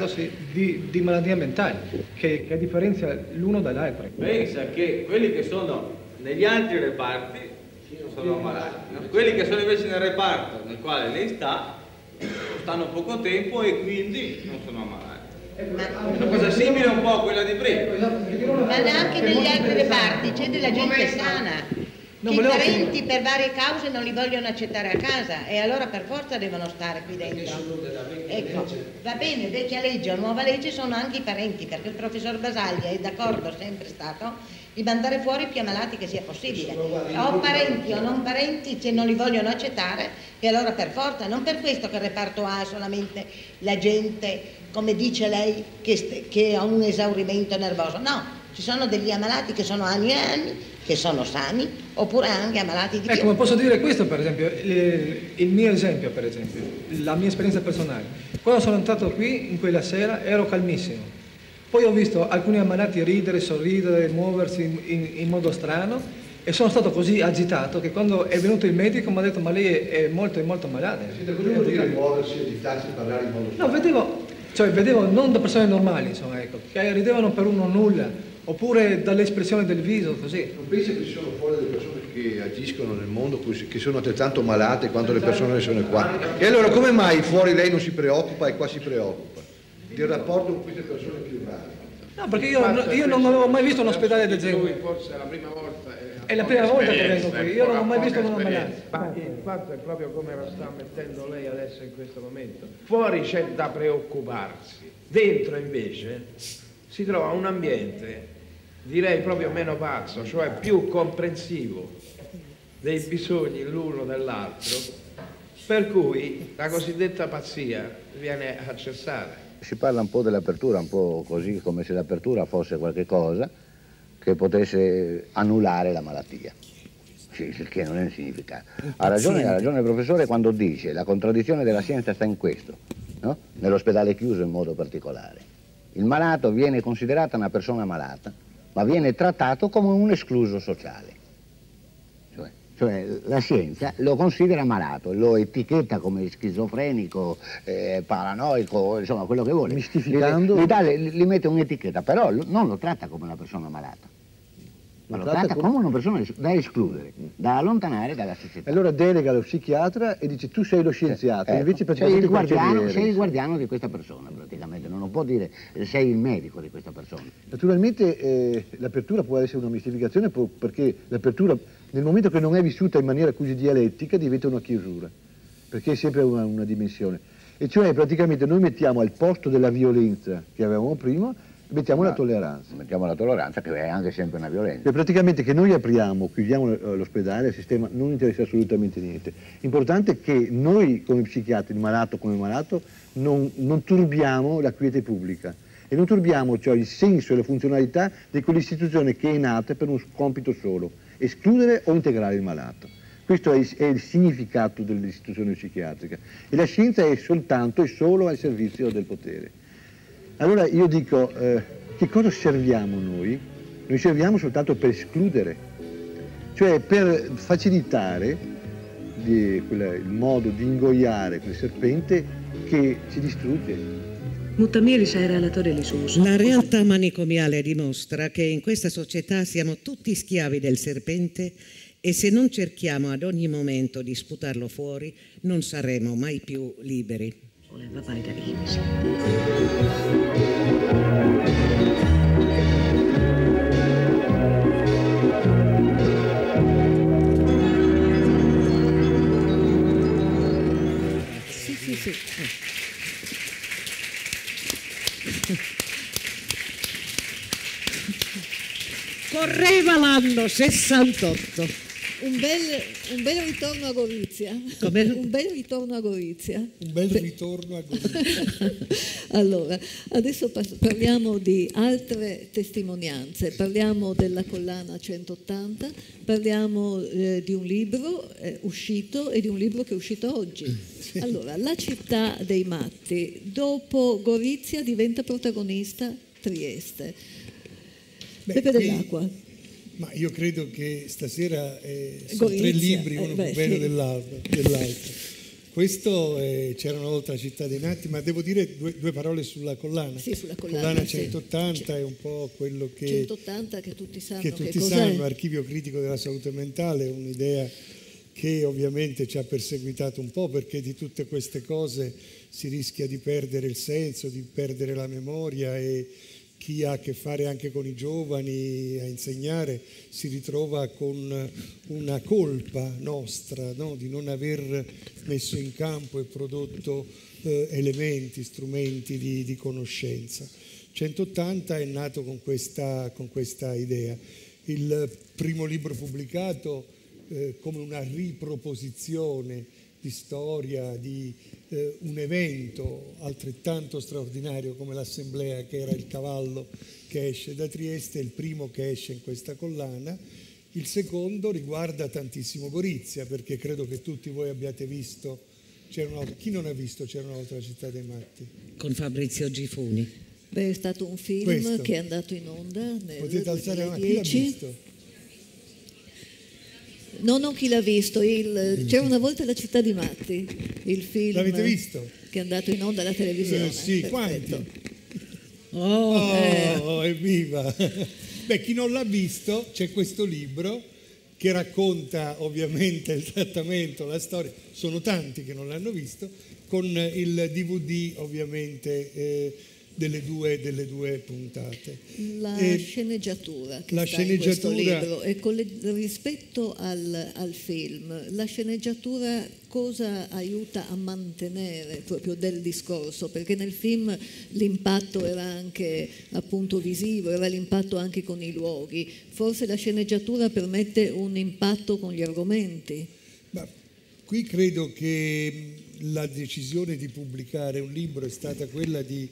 sì, di malattia mentale, che differenzia l'uno dall'altro. Pensa che quelli che sono negli altri reparti non sono malati, no? Quelli che sono invece nel reparto nel quale lei sta, stanno poco tempo e quindi non sono malati. Una cosa simile un po' a quella di prima, ma anche negli altri reparti c'è della gente sana che i parenti per varie cause non li vogliono accettare a casa e allora per forza devono stare qui dentro. Ecco, va bene, vecchia legge o nuova legge sono anche i parenti, perché il professor Basaglia è d'accordo, sempre stato, di mandare fuori i più malati che sia possibile. O parenti o non parenti, se non li vogliono accettare, e allora per forza, non per questo che il reparto ha solamente la gente, come dice lei, che ha un esaurimento nervoso, no, Ci sono degli ammalati che sono anni e anni, che sono sani, oppure anche ammalati di più. Ecco, ma posso dire questo per esempio, il mio esempio per esempio, la mia esperienza personale. Quando sono entrato qui, in quella sera, ero calmissimo. Poi ho visto alcuni ammalati ridere, sorridere, muoversi in modo strano e sono stato così agitato che quando è venuto il medico mi ha detto ma lei è molto malata. Sì, da quello vuol dire muoversi, agitarsi, parlare in modo strano. No, vedevo non da persone normali, insomma, ecco, che ridevano per uno nulla, oppure dall'espressione del viso, così. Non penso che ci sono fuori delle persone che agiscono nel mondo, che sono altrettanto malate quanto le persone che sono qua. E allora come mai fuori lei non si preoccupa e qua si preoccupa? Il rapporto con queste persone più rare. No, perché io non avevo mai visto un ospedale del genere. Forse è la prima volta. È la prima volta che vengo qui, io non ho mai visto una malattia. Ma il fatto è proprio come la sta ammettendo lei adesso in questo momento. Fuori c'è da preoccuparsi, dentro invece si trova un ambiente, direi proprio meno pazzo, cioè più comprensivo dei bisogni l'uno dell'altro, per cui la cosiddetta pazzia viene accessata. Si parla un po' dell'apertura, un po' così come se l'apertura fosse qualche cosa che potesse annullare la malattia, il che non è un significato. Ha ragione il professore quando dice la contraddizione della scienza sta in questo, no? Nell'ospedale chiuso in modo particolare. Il malato viene considerato una persona malata, ma viene trattato come un escluso sociale. Cioè la scienza lo considera malato, lo etichetta come schizofrenico, paranoico, insomma quello che vuole. Mistificando. Gli mette un'etichetta, però non lo tratta come una persona malata, ma lo tratta come una persona da escludere, da allontanare dalla società. Allora delega lo psichiatra e dice tu sei lo scienziato, invece sei il guardiano di questa persona praticamente, non lo può dire sei il medico di questa persona. Naturalmente l'apertura può essere una mistificazione perché l'apertura... Nel momento che non è vissuta in maniera così dialettica diventa una chiusura, perché è sempre una dimensione. E cioè praticamente noi mettiamo al posto della violenza che avevamo prima, mettiamo la tolleranza. Mettiamo la tolleranza che è anche sempre una violenza. E praticamente che noi apriamo, chiudiamo l'ospedale, il sistema non interessa assolutamente niente. L'importante è che noi come psichiatri, il malato come malato, non turbiamo la quiete pubblica. E non turbiamo cioè il senso e la funzionalità di quell'istituzione che è nata per un compito solo, escludere o integrare il malato. Questo è il significato dell'istituzione psichiatrica e la scienza è soltanto e solo al servizio del potere. Allora io dico, che cosa serviamo noi? Noi serviamo soltanto per escludere, cioè per facilitare il modo di ingoiare quel serpente che ci distrugge. La realtà manicomiale dimostra che in questa società siamo tutti schiavi del serpente e se non cerchiamo ad ogni momento di sputarlo fuori non saremo mai più liberi. Sì. Correva l'anno 68. Un bel ritorno a Gorizia. Un bel ritorno a Gorizia. Un bel ritorno a Gorizia. Allora, adesso parliamo di altre testimonianze. Parliamo della collana 180, parliamo di un libro uscito e di un libro che è uscito oggi. Allora, la città dei matti. Dopo Gorizia diventa protagonista Trieste. Peppe dell'Acqua. Ma io credo che stasera sono Gorizia, tre libri, uno più bello dell'altro. Questo c'era una volta la città dei matti, ma devo dire due parole sulla collana. Sì, sulla collana 180 sì. È un po' quello che... 180 che tutti sanno che cos'è. Archivio Critico della Salute Mentale, un'idea che ovviamente ci ha perseguitato un po' perché di tutte queste cose si rischia di perdere il senso, di perdere la memoria e... Chi ha a che fare anche con i giovani a insegnare si ritrova con una colpa nostra, no? Di non aver messo in campo e prodotto elementi, strumenti di conoscenza. 180 è nato con questa idea. Il primo libro pubblicato come una riproposizione di storia di un evento altrettanto straordinario come l'assemblea, che era il cavallo che esce da Trieste, il primo che esce in questa collana. Il secondo riguarda tantissimo Gorizia, perché credo che tutti voi abbiate visto, chi non ha visto C'era una volta la città dei matti? Con Fabrizio Gifuni. Beh, è stato un film che è andato in onda nel 2010. Potete alzare la mano, chi l'ha visto? No, non chi l'ha visto, C'era una volta la città di matti, il film. L'avete visto? Che è andato in onda alla televisione. Sì, perfetto. Quanti? Oh, evviva! Beh, chi non l'ha visto, c'è questo libro che racconta ovviamente il trattamento, la storia. Sono tanti che non l'hanno visto, con il DVD ovviamente delle due puntate. La sceneggiatura che sta in questo libro e rispetto al film, la sceneggiatura cosa aiuta a mantenere proprio del discorso, perché nel film l'impatto era anche appunto visivo, era l'impatto anche con i luoghi, forse la sceneggiatura permette un impatto con gli argomenti. Ma qui credo che la decisione di pubblicare un libro è stata quella di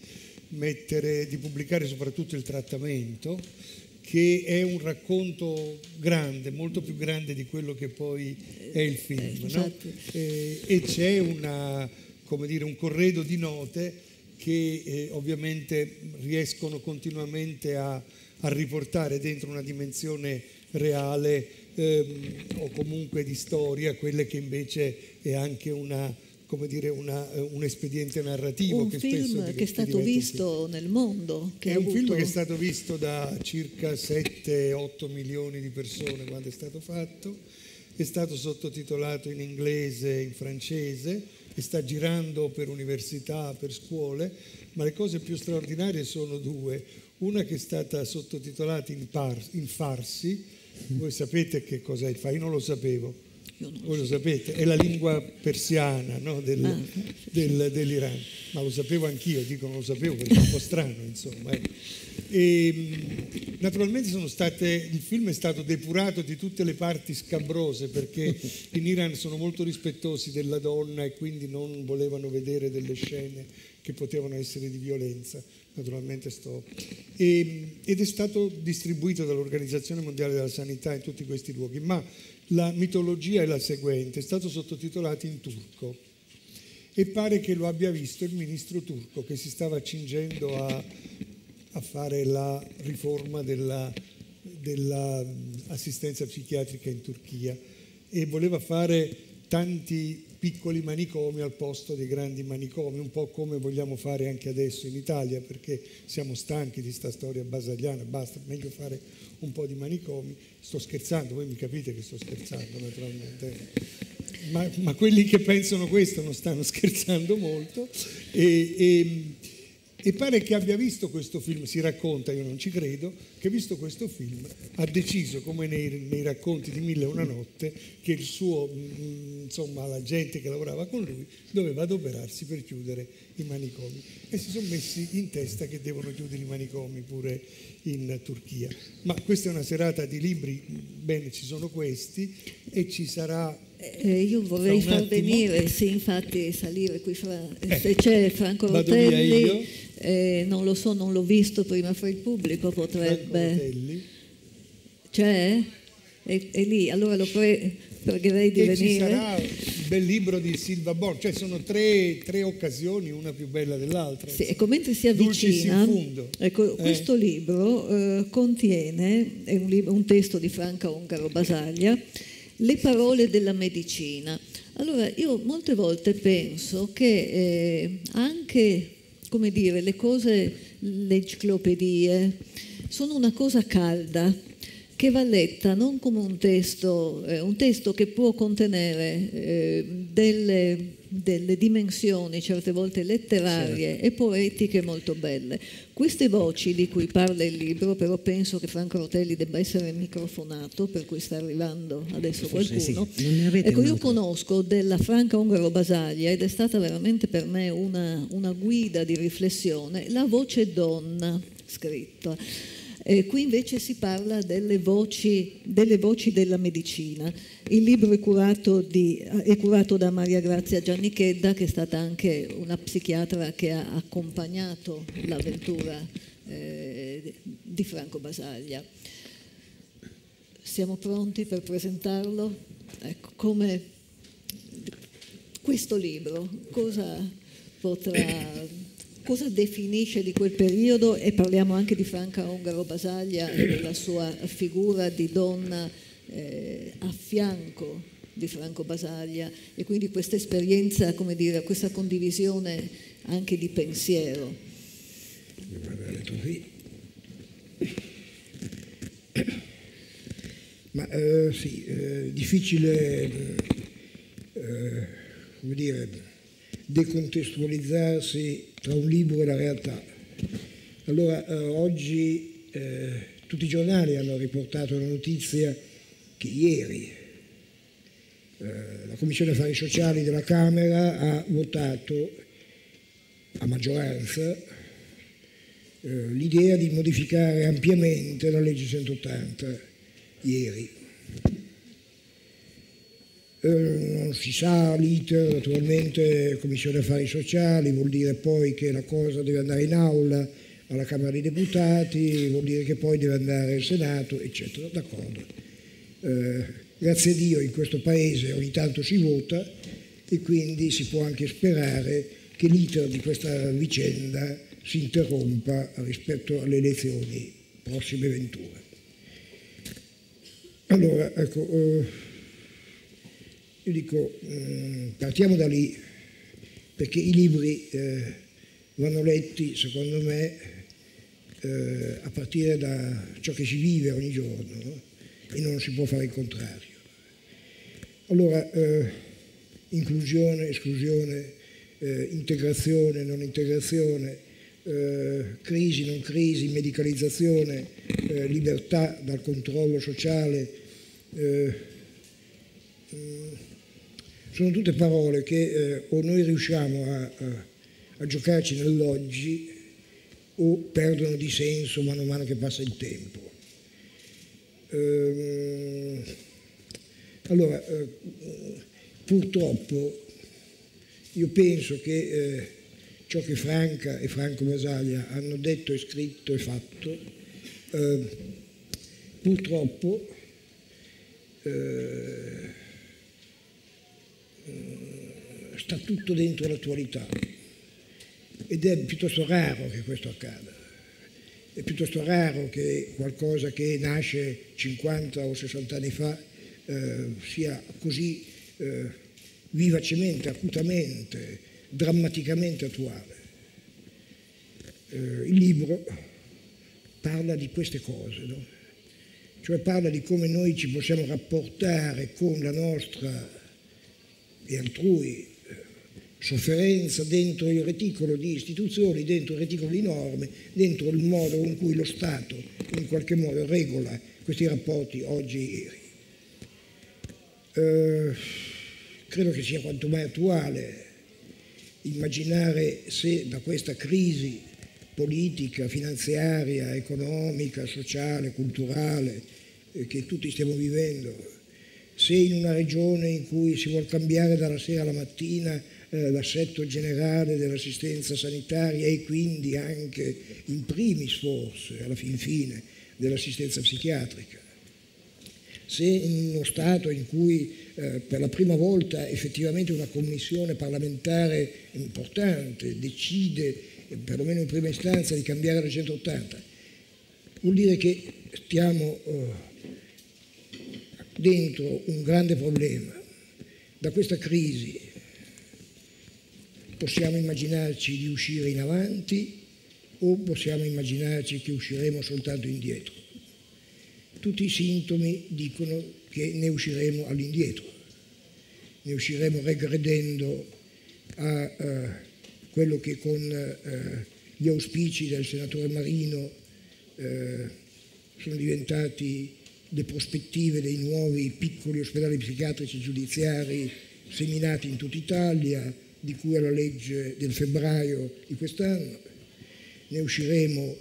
pubblicare soprattutto il trattamento, che è un racconto grande, molto più grande di quello che poi è il film, no? E c'è un corredo di note che ovviamente riescono continuamente a riportare dentro una dimensione reale o comunque di storia, quelle che invece è anche un espediente narrativo. Un film che è stato visto nel mondo. È un film che è stato visto da circa 7-8 milioni di persone quando è stato fatto, è stato sottotitolato in inglese, in francese, e sta girando per università, per scuole, ma le cose più straordinarie sono due. Una che è stata sottotitolata in farsi, voi sapete che cos'è il farsi, io non lo sapevo. Voi lo sapete, è la lingua persiana, no? dell'Iran, ma lo sapevo anch'io, non lo sapevo perché è un po' strano, insomma. E, naturalmente il film è stato depurato di tutte le parti scabrose, perché in Iran sono molto rispettosi della donna e quindi non volevano vedere delle scene che potevano essere di violenza, naturalmente ed è stato distribuito dall'Organizzazione Mondiale della Sanità in tutti questi luoghi, ma la mitologia è la seguente: è stato sottotitolato in turco e pare che lo abbia visto il ministro turco che si stava accingendo a fare la riforma dell'assistenza psichiatrica in Turchia, e voleva fare tanti piccoli manicomi al posto dei grandi manicomi, un po' come vogliamo fare anche adesso in Italia, perché siamo stanchi di sta storia basagliana, basta, meglio fare un po' di manicomi. Sto scherzando, voi mi capite che sto scherzando naturalmente, ma quelli che pensano questo non stanno scherzando molto, e pare che abbia visto questo film, si racconta, io non ci credo, che visto questo film ha deciso, come nei racconti di Mille e una notte, che la gente che lavorava con lui doveva adoperarsi per chiudere i manicomi, e si sono messi in testa che devono chiudere i manicomi pure in Turchia. Ma questa è una serata di libri, bene, ci sono questi e ci sarà... io vorrei far venire, sì, infatti, salire qui se c'è Franco Rotelli, non lo so, non l'ho visto prima fra il pubblico, potrebbe... C'è? È lì, allora lo pregherei di venire. Ci sarà un bel libro di Silva Bon, sono tre occasioni, una più bella dell'altra. Sì, ecco, mentre si avvicina, questo libro contiene, un testo di Franca Ongaro Basaglia, le parole della medicina. Allora, io molte volte penso che anche, come dire, le enciclopedie sono una cosa calda che va letta non come un testo che può contenere delle dimensioni certe volte letterarie, certo, e poetiche molto belle. Queste voci di cui parla il libro, però penso che Franco Rotelli debba essere microfonato, per cui sta arrivando adesso qualcuno. Sì. Io conosco della Franca Ongaro Basaglia, ed è stata veramente per me una guida di riflessione, la voce donna scritta. Qui invece si parla delle voci della medicina. Il libro è curato da Maria Grazia Giannichedda, che è stata anche una psichiatra che ha accompagnato l'avventura di Franco Basaglia. Siamo pronti per presentarlo? Ecco, come questo libro, cosa definisce di quel periodo, e parliamo anche di Franca Ongaro Basaglia e della sua figura di donna a fianco di Franco Basaglia, e quindi questa esperienza, come dire, questa condivisione anche di pensiero. Ma sì, difficile, come dire, decontestualizzarsi tra un libro e la realtà. Allora oggi tutti i giornali hanno riportato la notizia che ieri la Commissione Affari Sociali della Camera ha votato a maggioranza l'idea di modificare ampiamente la legge 180 ieri. Non si sa l'iter, naturalmente Commissione Affari Sociali vuol dire poi che la cosa deve andare in aula alla Camera dei Deputati, vuol dire che poi deve andare al Senato, eccetera, d'accordo. Grazie a Dio in questo Paese ogni tanto si vota e quindi si può anche sperare che l'iter di questa vicenda si interrompa rispetto alle elezioni prossime venture. Allora, ecco... Io dico, partiamo da lì, perché i libri vanno letti, secondo me, a partire da ciò che si vive ogni giorno, no? E non si può fare il contrario. Allora, inclusione, esclusione, integrazione, non integrazione, crisi, non crisi, medicalizzazione, libertà dal controllo sociale, sono tutte parole che o noi riusciamo a giocarci nell'oggi o perdono di senso man mano che passa il tempo. Allora, purtroppo io penso che ciò che Franca e Franco Basaglia hanno detto e scritto e fatto, purtroppo sta tutto dentro l'attualità, ed è piuttosto raro che questo accada, è piuttosto raro che qualcosa che nasce 50 o 60 anni fa sia così vivacemente, acutamente, drammaticamente attuale. Il libro parla di queste cose, no? Cioè parla di come noi ci possiamo rapportare con la nostra e altrui sofferenza dentro il reticolo di istituzioni, dentro il reticolo di norme, dentro il modo in cui lo Stato in qualche modo regola questi rapporti oggi e ieri. Credo che sia quanto mai attuale immaginare se da questa crisi politica, finanziaria, economica, sociale, culturale che tutti stiamo vivendo, se in una regione in cui si vuol cambiare dalla sera alla mattina l'assetto generale dell'assistenza sanitaria e quindi anche in primis forse, alla fin fine, dell'assistenza psichiatrica, se in uno Stato in cui per la prima volta effettivamente una commissione parlamentare importante decide, perlomeno in prima istanza, di cambiare la 180, vuol dire che stiamo... dentro un grande problema. Da questa crisi possiamo immaginarci di uscire in avanti o possiamo immaginarci che usciremo soltanto indietro. Tutti i sintomi dicono che ne usciremo all'indietro, ne usciremo regredendo a quello che con gli auspici del senatore Marino sono diventati le prospettive dei nuovi piccoli ospedali psichiatrici giudiziari seminati in tutta Italia, di cui alla legge del febbraio di quest'anno. Ne usciremo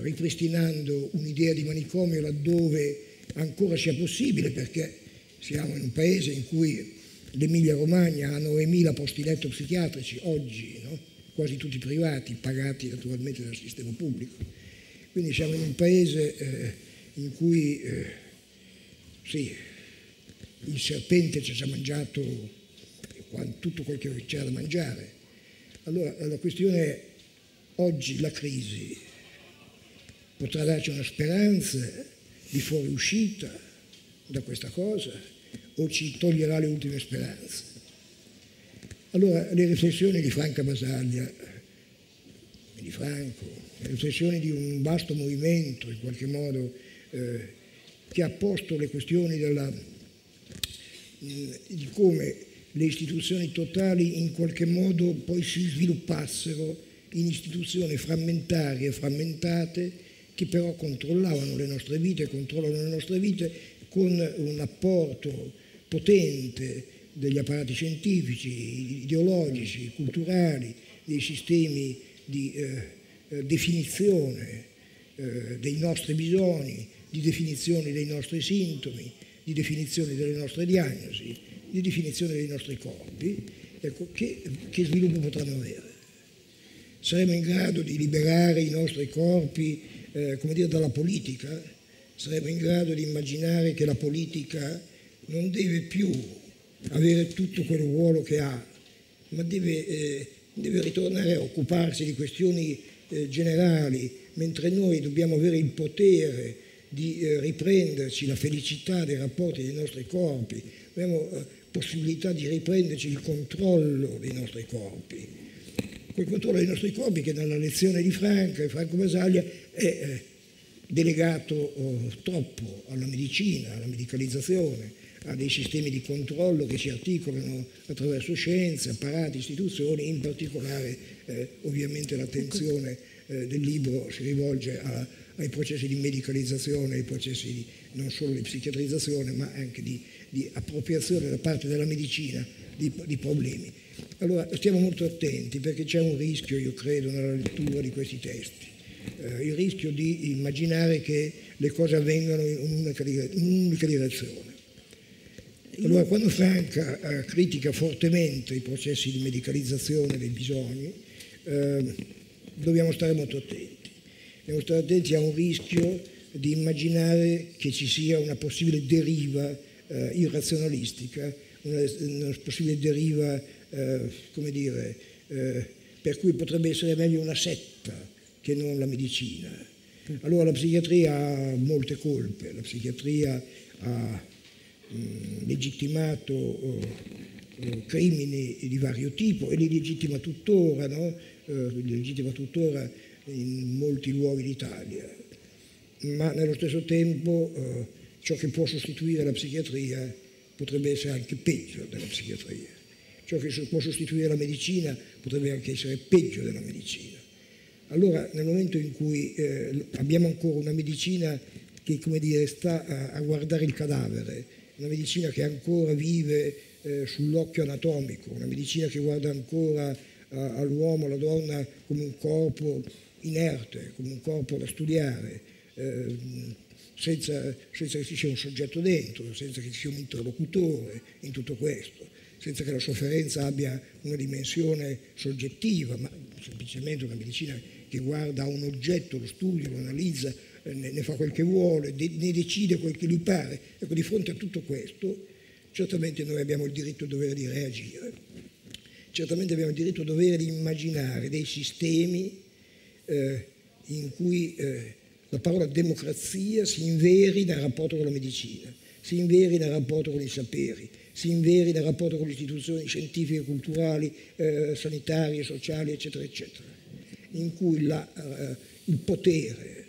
ripristinando un'idea di manicomio laddove ancora sia possibile, perché siamo in un paese in cui l'Emilia-Romagna ha 9.000 posti letto psichiatrici oggi, no? Quasi tutti privati, pagati naturalmente dal sistema pubblico. Quindi siamo in un paese in cui sì, il serpente ci ha mangiato tutto quel che c'era da mangiare. Allora la questione è: oggi la crisi potrà darci una speranza di fuoriuscita da questa cosa o ci toglierà le ultime speranze? Allora le riflessioni di Franca Basaglia e di Franco, le riflessioni di un vasto movimento in qualche modo che ha posto le questioni della, di come le istituzioni totali in qualche modo poi si sviluppassero in istituzioni frammentarie, frammentate, che però controllavano le nostre vite, controllano le nostre vite con un apporto potente degli apparati scientifici, ideologici, culturali, dei sistemi di definizione dei nostri bisogni, di definizione dei nostri sintomi, di definizione delle nostre diagnosi, di definizione dei nostri corpi. Ecco, che sviluppo potranno avere? Saremo in grado di liberare i nostri corpi come dire, dalla politica? Saremo in grado di immaginare che la politica non deve più avere tutto quel ruolo che ha, ma deve ritornare a occuparsi di questioni generali, mentre noi dobbiamo avere il potere di riprenderci la felicità dei rapporti dei nostri corpi, abbiamo possibilità di riprenderci il controllo dei nostri corpi, quel controllo dei nostri corpi che dalla lezione di Franca e Franco Basaglia è delegato troppo alla medicina, alla medicalizzazione, a dei sistemi di controllo che si articolano attraverso scienze, apparati, istituzioni, in particolare ovviamente l'attenzione del libro si rivolge ai processi di medicalizzazione, ai processi non solo di psichiatrizzazione ma anche di appropriazione da parte della medicina di problemi. Allora stiamo molto attenti, perché c'è un rischio, io credo, nella lettura di questi testi, il rischio di immaginare che le cose avvengano in un'unica direzione. Allora quando Franca critica fortemente i processi di medicalizzazione dei bisogni dobbiamo stare molto attenti. Dobbiamo stare attenti a un rischio di immaginare che ci sia una possibile deriva irrazionalistica, una possibile deriva, come dire, per cui potrebbe essere meglio una setta che non la medicina. Allora la psichiatria ha molte colpe, la psichiatria ha legittimato crimini di vario tipo e li legittima tuttora, no? Legittima tuttora in molti luoghi d'Italia, ma nello stesso tempo ciò che può sostituire la psichiatria potrebbe essere anche peggio della psichiatria, ciò che può sostituire la medicina potrebbe anche essere peggio della medicina. Allora nel momento in cui abbiamo ancora una medicina che, come dire, sta a guardare il cadavere, una medicina che ancora vive sull'occhio anatomico, una medicina che guarda ancora all'uomo, alla donna come un corpo inerte, come un corpo da studiare, senza che ci sia un soggetto dentro, senza che ci sia un interlocutore in tutto questo, senza che la sofferenza abbia una dimensione soggettiva, ma semplicemente una medicina che guarda a un oggetto, lo studia, lo analizza, ne fa quel che vuole, ne decide quel che gli pare. Ecco, di fronte a tutto questo certamente noi abbiamo il diritto e il dovere di reagire. Certamente abbiamo il diritto e il dovere di immaginare dei sistemi in cui la parola democrazia si inveri nel rapporto con la medicina, si inveri nel rapporto con i saperi, si inveri nel rapporto con le istituzioni scientifiche, culturali, sanitarie, sociali, eccetera, eccetera, in cui il potere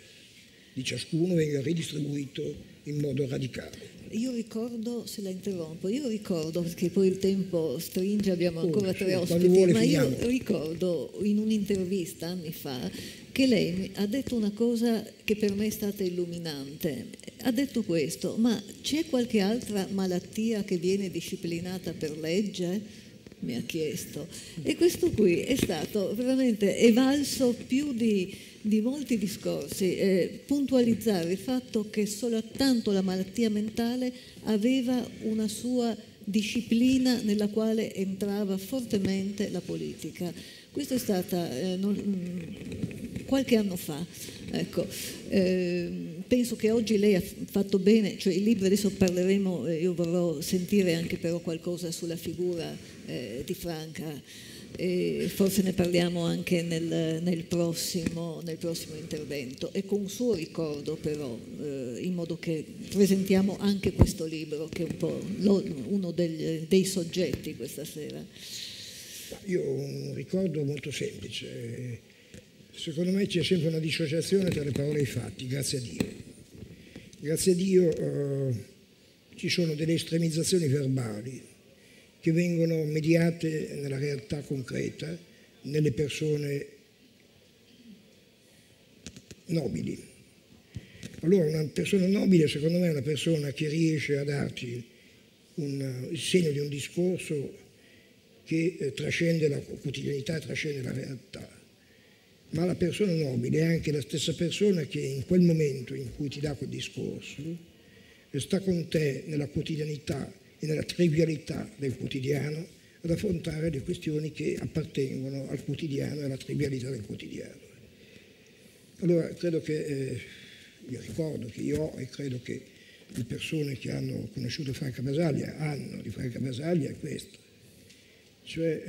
di ciascuno venga ridistribuito in modo radicale. Io ricordo, se la interrompo, io ricordo, perché poi il tempo stringe, abbiamo ancora tre ospiti, ma finiamo. Io ricordo in un'intervista anni fa che lei ha detto una cosa che per me è stata illuminante. Ha detto questo: ma c'è qualche altra malattia che viene disciplinata per legge? mi ha chiesto, e questo qui è stato veramente evalso più di molti discorsi, puntualizzare il fatto che soltanto la malattia mentale aveva una sua disciplina nella quale entrava fortemente la politica. Questa è stata qualche anno fa, ecco. Penso che oggi lei ha fatto bene, cioè i libri, adesso parleremo, io vorrò sentire anche però qualcosa sulla figura di Franca, e forse ne parliamo anche nel prossimo intervento, e con un suo ricordo però, in modo che presentiamo anche questo libro che è un po' uno dei soggetti questa sera. Io ho un ricordo molto semplice. Secondo me c'è sempre una dissociazione tra le parole e i fatti, grazie a Dio. Grazie a Dio ci sono delle estremizzazioni verbali che vengono mediate nella realtà concreta, nelle persone nobili. Allora una persona nobile secondo me è una persona che riesce a darci il segno di un discorso che trascende la quotidianità, trascende la realtà. Ma la persona nobile è anche la stessa persona che in quel momento in cui ti dà quel discorso sta con te nella quotidianità e nella trivialità del quotidiano ad affrontare le questioni che appartengono al quotidiano e alla trivialità del quotidiano. Allora credo che, il ricordo che io ho e credo che le persone che hanno conosciuto Franca Basaglia hanno di Franca Basaglia è questo, cioè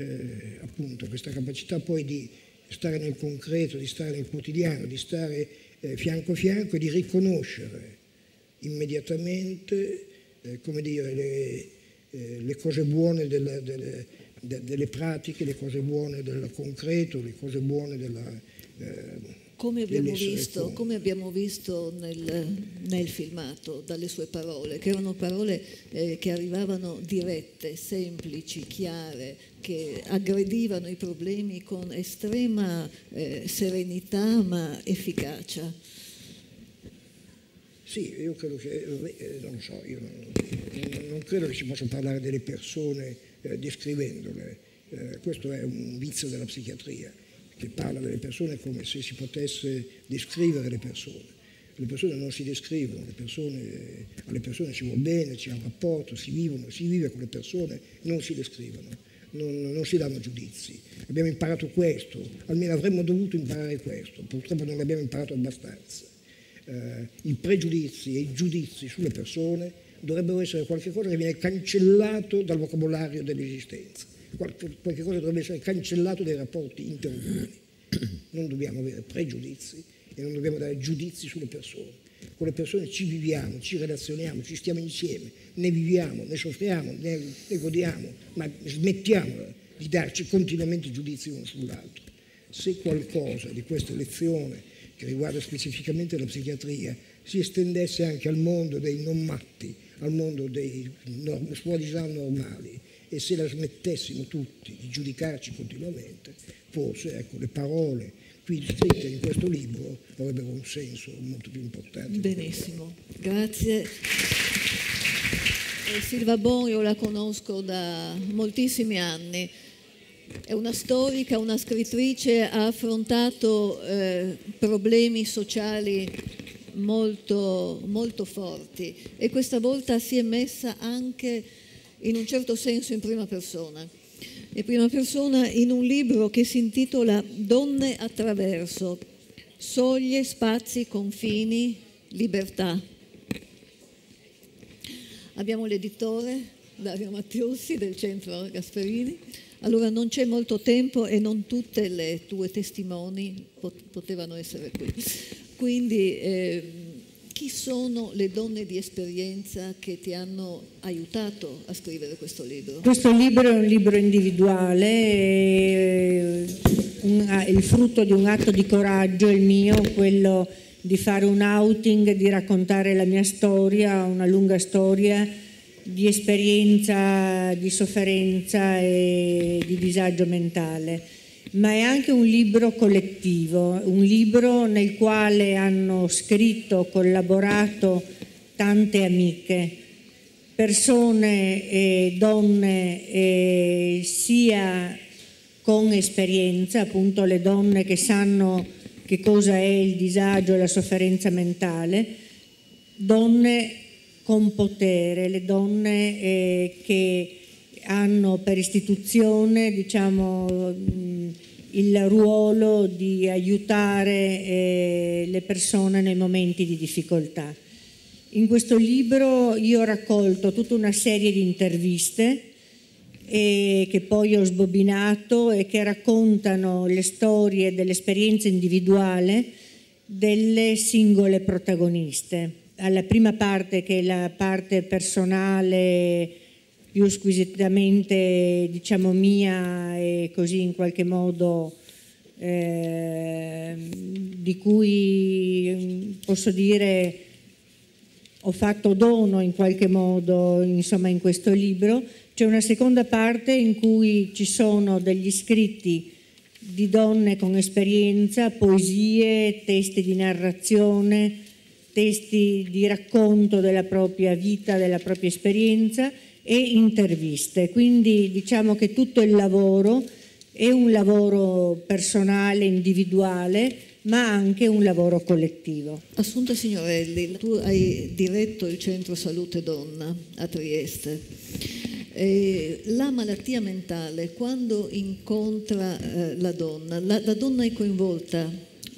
appunto questa capacità poi di stare nel concreto, di stare nel quotidiano, di stare fianco a fianco e di riconoscere immediatamente come dire, le cose buone delle pratiche, le cose buone del concreto, le cose buone della... Come abbiamo visto nel filmato, dalle sue parole, che erano parole che arrivavano dirette, semplici, chiare, che aggredivano i problemi con estrema serenità ma efficacia. Sì, io credo che, non so, io non credo che si possa parlare delle persone descrivendole, questo è un vizio della psichiatria, che parla delle persone come se si potesse descrivere le persone. Le persone non si descrivono, alle persone si vuole bene, c'è un rapporto, si vive con le persone, non si descrivono, non si danno giudizi. Abbiamo imparato questo, almeno avremmo dovuto imparare questo, purtroppo non l'abbiamo imparato abbastanza. I pregiudizi e i giudizi sulle persone dovrebbero essere qualcosa che viene cancellato dal vocabolario dell'esistenza. Qualche cosa dovrebbe essere cancellato dai rapporti interumani. Non dobbiamo avere pregiudizi e non dobbiamo dare giudizi sulle persone. Con le persone ci viviamo, ci relazioniamo, ci stiamo insieme, ne viviamo, ne soffriamo, ne godiamo, ma smettiamo di darci continuamente giudizi uno sull'altro. Se qualcosa di questa lezione, che riguarda specificamente la psichiatria, si estendesse anche al mondo dei non matti, al mondo dei suoi normali, e se la smettessimo tutti di giudicarci continuamente, forse ecco, le parole qui scritte in questo libro avrebbero un senso molto più importante. Benissimo, grazie. Silva Bon io la conosco da moltissimi anni, è una storica, una scrittrice, ha affrontato problemi sociali molto, molto forti e questa volta si è messa anche in un certo senso in prima persona in un libro che si intitola Donne attraverso soglie, spazi, confini, libertà. Abbiamo l'editore Dario Mattiussi del Centro Gasparini. Allora non c'è molto tempo e non tutte le tue testimoni potevano essere qui. Quindi chi sono le donne di esperienza che ti hanno aiutato a scrivere questo libro? Questo libro è un libro individuale, è il frutto di un atto di coraggio, il mio, quello di fare un outing, di raccontare la mia storia, una lunga storia di esperienza, di sofferenza e di disagio mentale. Ma è anche un libro collettivo, un libro nel quale hanno scritto, collaborato tante amiche. persone e donne sia con esperienza, appunto le donne che sanno che cosa è il disagio e la sofferenza mentale, donne con potere, le donne che hanno per istituzione, diciamo, il ruolo di aiutare le persone nei momenti di difficoltà. In questo libro io ho raccolto tutta una serie di interviste che poi ho sbobinato e che raccontano le storie dell'esperienza individuale delle singole protagoniste. Alla prima parte, che è la parte personale più squisitamente, diciamo, mia e così in qualche modo di cui posso dire ho fatto dono in qualche modo, insomma, in questo libro, c'è una seconda parte in cui ci sono degli scritti di donne con esperienza, poesie, testi di narrazione, testi di racconto della propria vita, della propria esperienza e interviste. Quindi diciamo che tutto il lavoro è un lavoro personale, individuale, ma anche un lavoro collettivo. Assunta Signorelli, tu hai diretto il Centro Salute Donna a Trieste. La malattia mentale, quando incontra la donna è coinvolta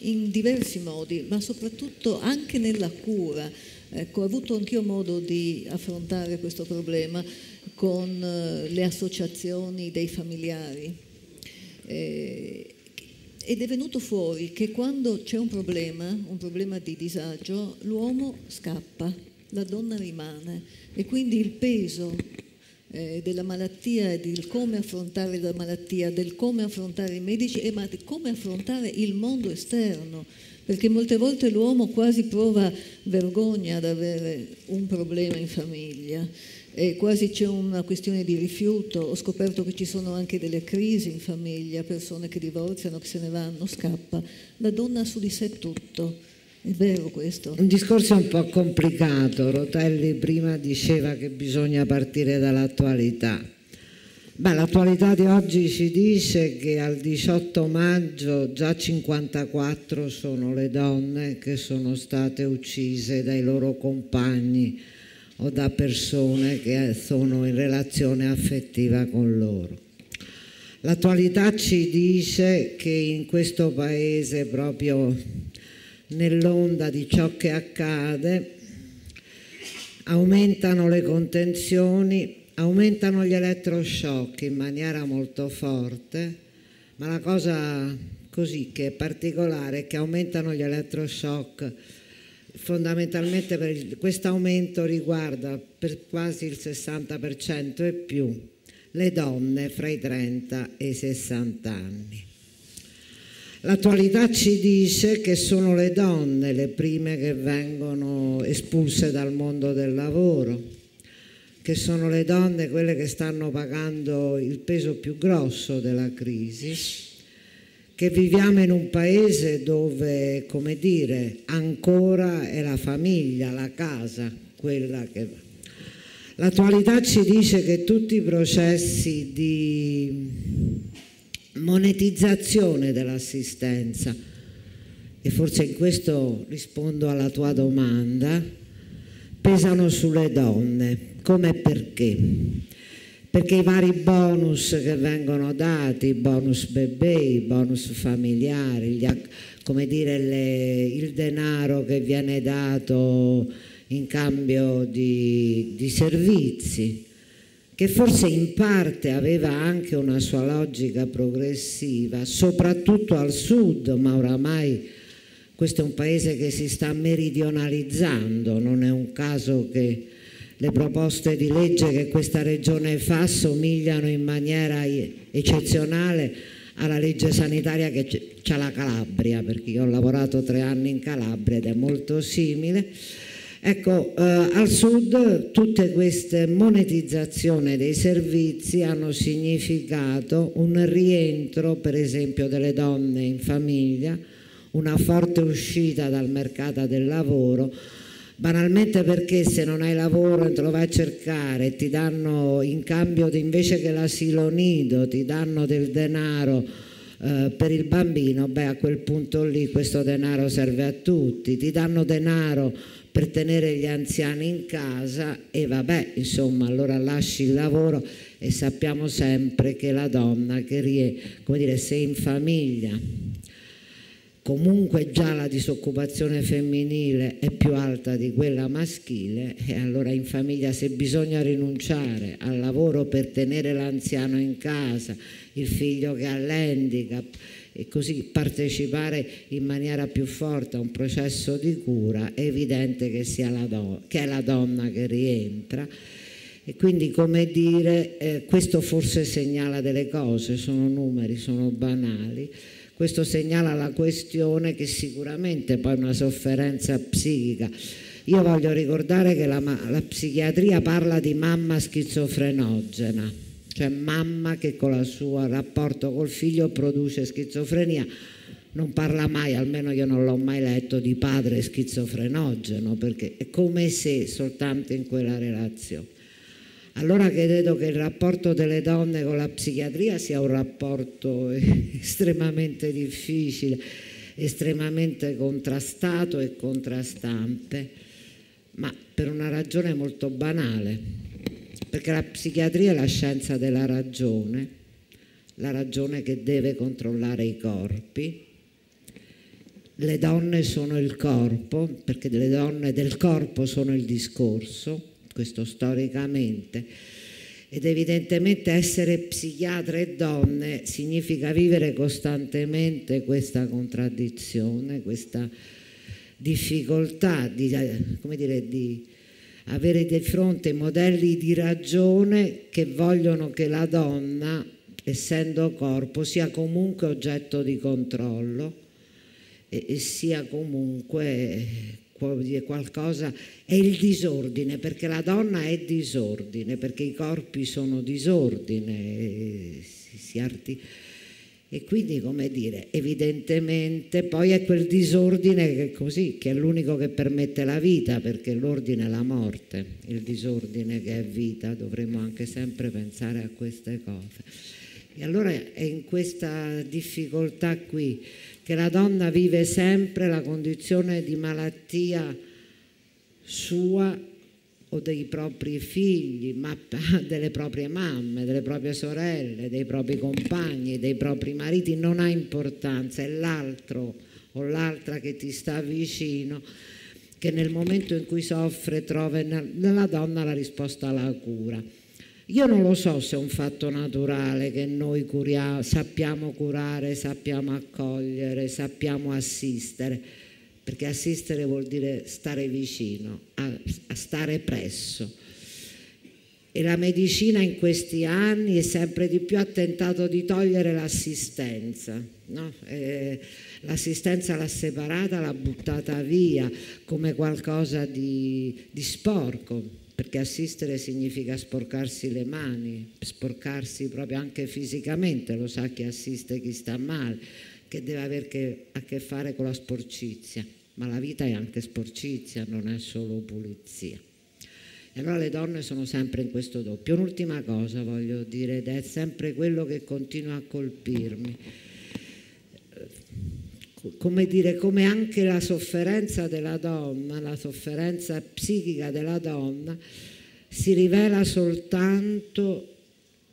in diversi modi, ma soprattutto anche nella cura. Ecco, ho avuto anch'io modo di affrontare questo problema con le associazioni dei familiari ed è venuto fuori che quando c'è un problema di disagio, l'uomo scappa, la donna rimane, e quindi il peso della malattia, del come affrontare la malattia, del come affrontare i medici e come affrontare il mondo esterno, perché molte volte l'uomo quasi prova vergogna ad avere un problema in famiglia e quasi c'è una questione di rifiuto. Ho scoperto che ci sono anche delle crisi in famiglia, persone che divorziano, che se ne vanno, scappa. La donna ha su di sé tutto. È vero questo? Un discorso un po' complicato. Rotelli prima diceva che bisogna partire dall'attualità. Beh, l'attualità di oggi ci dice che al 18 maggio già 54 sono le donne che sono state uccise dai loro compagni o da persone che sono in relazione affettiva con loro. L'attualità ci dice che in questo paese, proprio nell'onda di ciò che accade, aumentano le contenzioni, aumentano gli elettroshock in maniera molto forte, ma la cosa così che è particolare è che aumentano gli elettroshock fondamentalmente questo aumento riguarda per quasi il 60% e più le donne fra i 30 e i 60 anni. L'attualità ci dice che sono le donne le prime che vengono espulse dal mondo del lavoro, che sono le donne quelle che stanno pagando il peso più grosso della crisi, che viviamo in un paese dove, come dire, ancora è la famiglia, la casa, quella che va. L'attualità ci dice che tutti i processi di monetizzazione dell'assistenza, e forse in questo rispondo alla tua domanda, pesano sulle donne. Come e perché? Perché i vari bonus che vengono dati, i bonus bebè, i bonus familiari, come dire, il denaro che viene dato in cambio di servizi, che forse in parte aveva anche una sua logica progressiva, soprattutto al sud, ma oramai questo è un paese che si sta meridionalizzando, non è un caso che le proposte di legge che questa regione fa somigliano in maniera eccezionale alla legge sanitaria che c'ha la Calabria, perché io ho lavorato 3 anni in Calabria ed è molto simile. Ecco, al sud tutte queste monetizzazioni dei servizi hanno significato un rientro, per esempio, delle donne in famiglia, una forte uscita dal mercato del lavoro, banalmente perché se non hai lavoro te lo vai a cercare, ti danno in cambio invece che l'asilo nido, ti danno del denaro per il bambino, beh a quel punto lì questo denaro serve a tutti, ti danno denaro per tenere gli anziani in casa e vabbè, insomma, allora lasci il lavoro e sappiamo sempre che la donna che, come dire, se in famiglia comunque già la disoccupazione femminile è più alta di quella maschile, e allora in famiglia se bisogna rinunciare al lavoro per tenere l'anziano in casa, il figlio che ha l'handicap e così partecipare in maniera più forte a un processo di cura, è evidente che sia che è la donna che rientra. E quindi, come dire, questo forse segnala delle cose, sono numeri, sono banali. Questo segnala la questione che sicuramente poi è una sofferenza psichica. Io voglio ricordare che la psichiatria parla di mamma schizofrenogena, cioè mamma che con il suo rapporto col figlio produce schizofrenia. Non parla mai, almeno io non l'ho mai letto, di padre schizofrenogeno, perché è come se soltanto in quella relazione. Allora credo che il rapporto delle donne con la psichiatria sia un rapporto estremamente difficile, estremamente contrastato e contrastante, ma per una ragione molto banale, perché la psichiatria è la scienza della ragione, la ragione che deve controllare i corpi. Le donne sono il corpo, perché le donne del corpo sono il discorso, questo storicamente, ed evidentemente essere psichiatre e donne significa vivere costantemente questa contraddizione, questa difficoltà di, come dire, di avere di fronte modelli di ragione che vogliono che la donna, essendo corpo, sia comunque oggetto di controllo e sia comunque qualcosa, è il disordine, perché la donna è disordine, perché i corpi sono disordine e quindi, come dire, evidentemente poi è quel disordine che così, che è l'unico che permette la vita, perché l'ordine è la morte, il disordine che è vita, dovremmo anche sempre pensare a queste cose. E allora è in questa difficoltà qui che la donna vive sempre la condizione di malattia sua o dei propri figli, ma delle proprie mamme, delle proprie sorelle, dei propri compagni, dei propri mariti, non ha importanza, è l'altro o l'altra che ti sta vicino, che nel momento in cui soffre trova nella donna la risposta alla cura. Io non lo so se è un fatto naturale che noi sappiamo curare, sappiamo accogliere, sappiamo assistere, perché assistere vuol dire stare vicino, a stare presso. E la medicina in questi anni e sempre di più ha tentato di togliere l'assistenza, no? L'assistenza l'ha separata, l'ha buttata via come qualcosa di sporco, perché assistere significa sporcarsi le mani, sporcarsi proprio anche fisicamente, lo sa chi assiste chi sta male, che deve avere a che fare con la sporcizia, ma la vita è anche sporcizia, non è solo pulizia. E allora le donne sono sempre in questo doppio. Un'ultima cosa voglio dire, ed è sempre quello che continua a colpirmi, come dire, come anche la sofferenza della donna, la sofferenza psichica della donna si rivela soltanto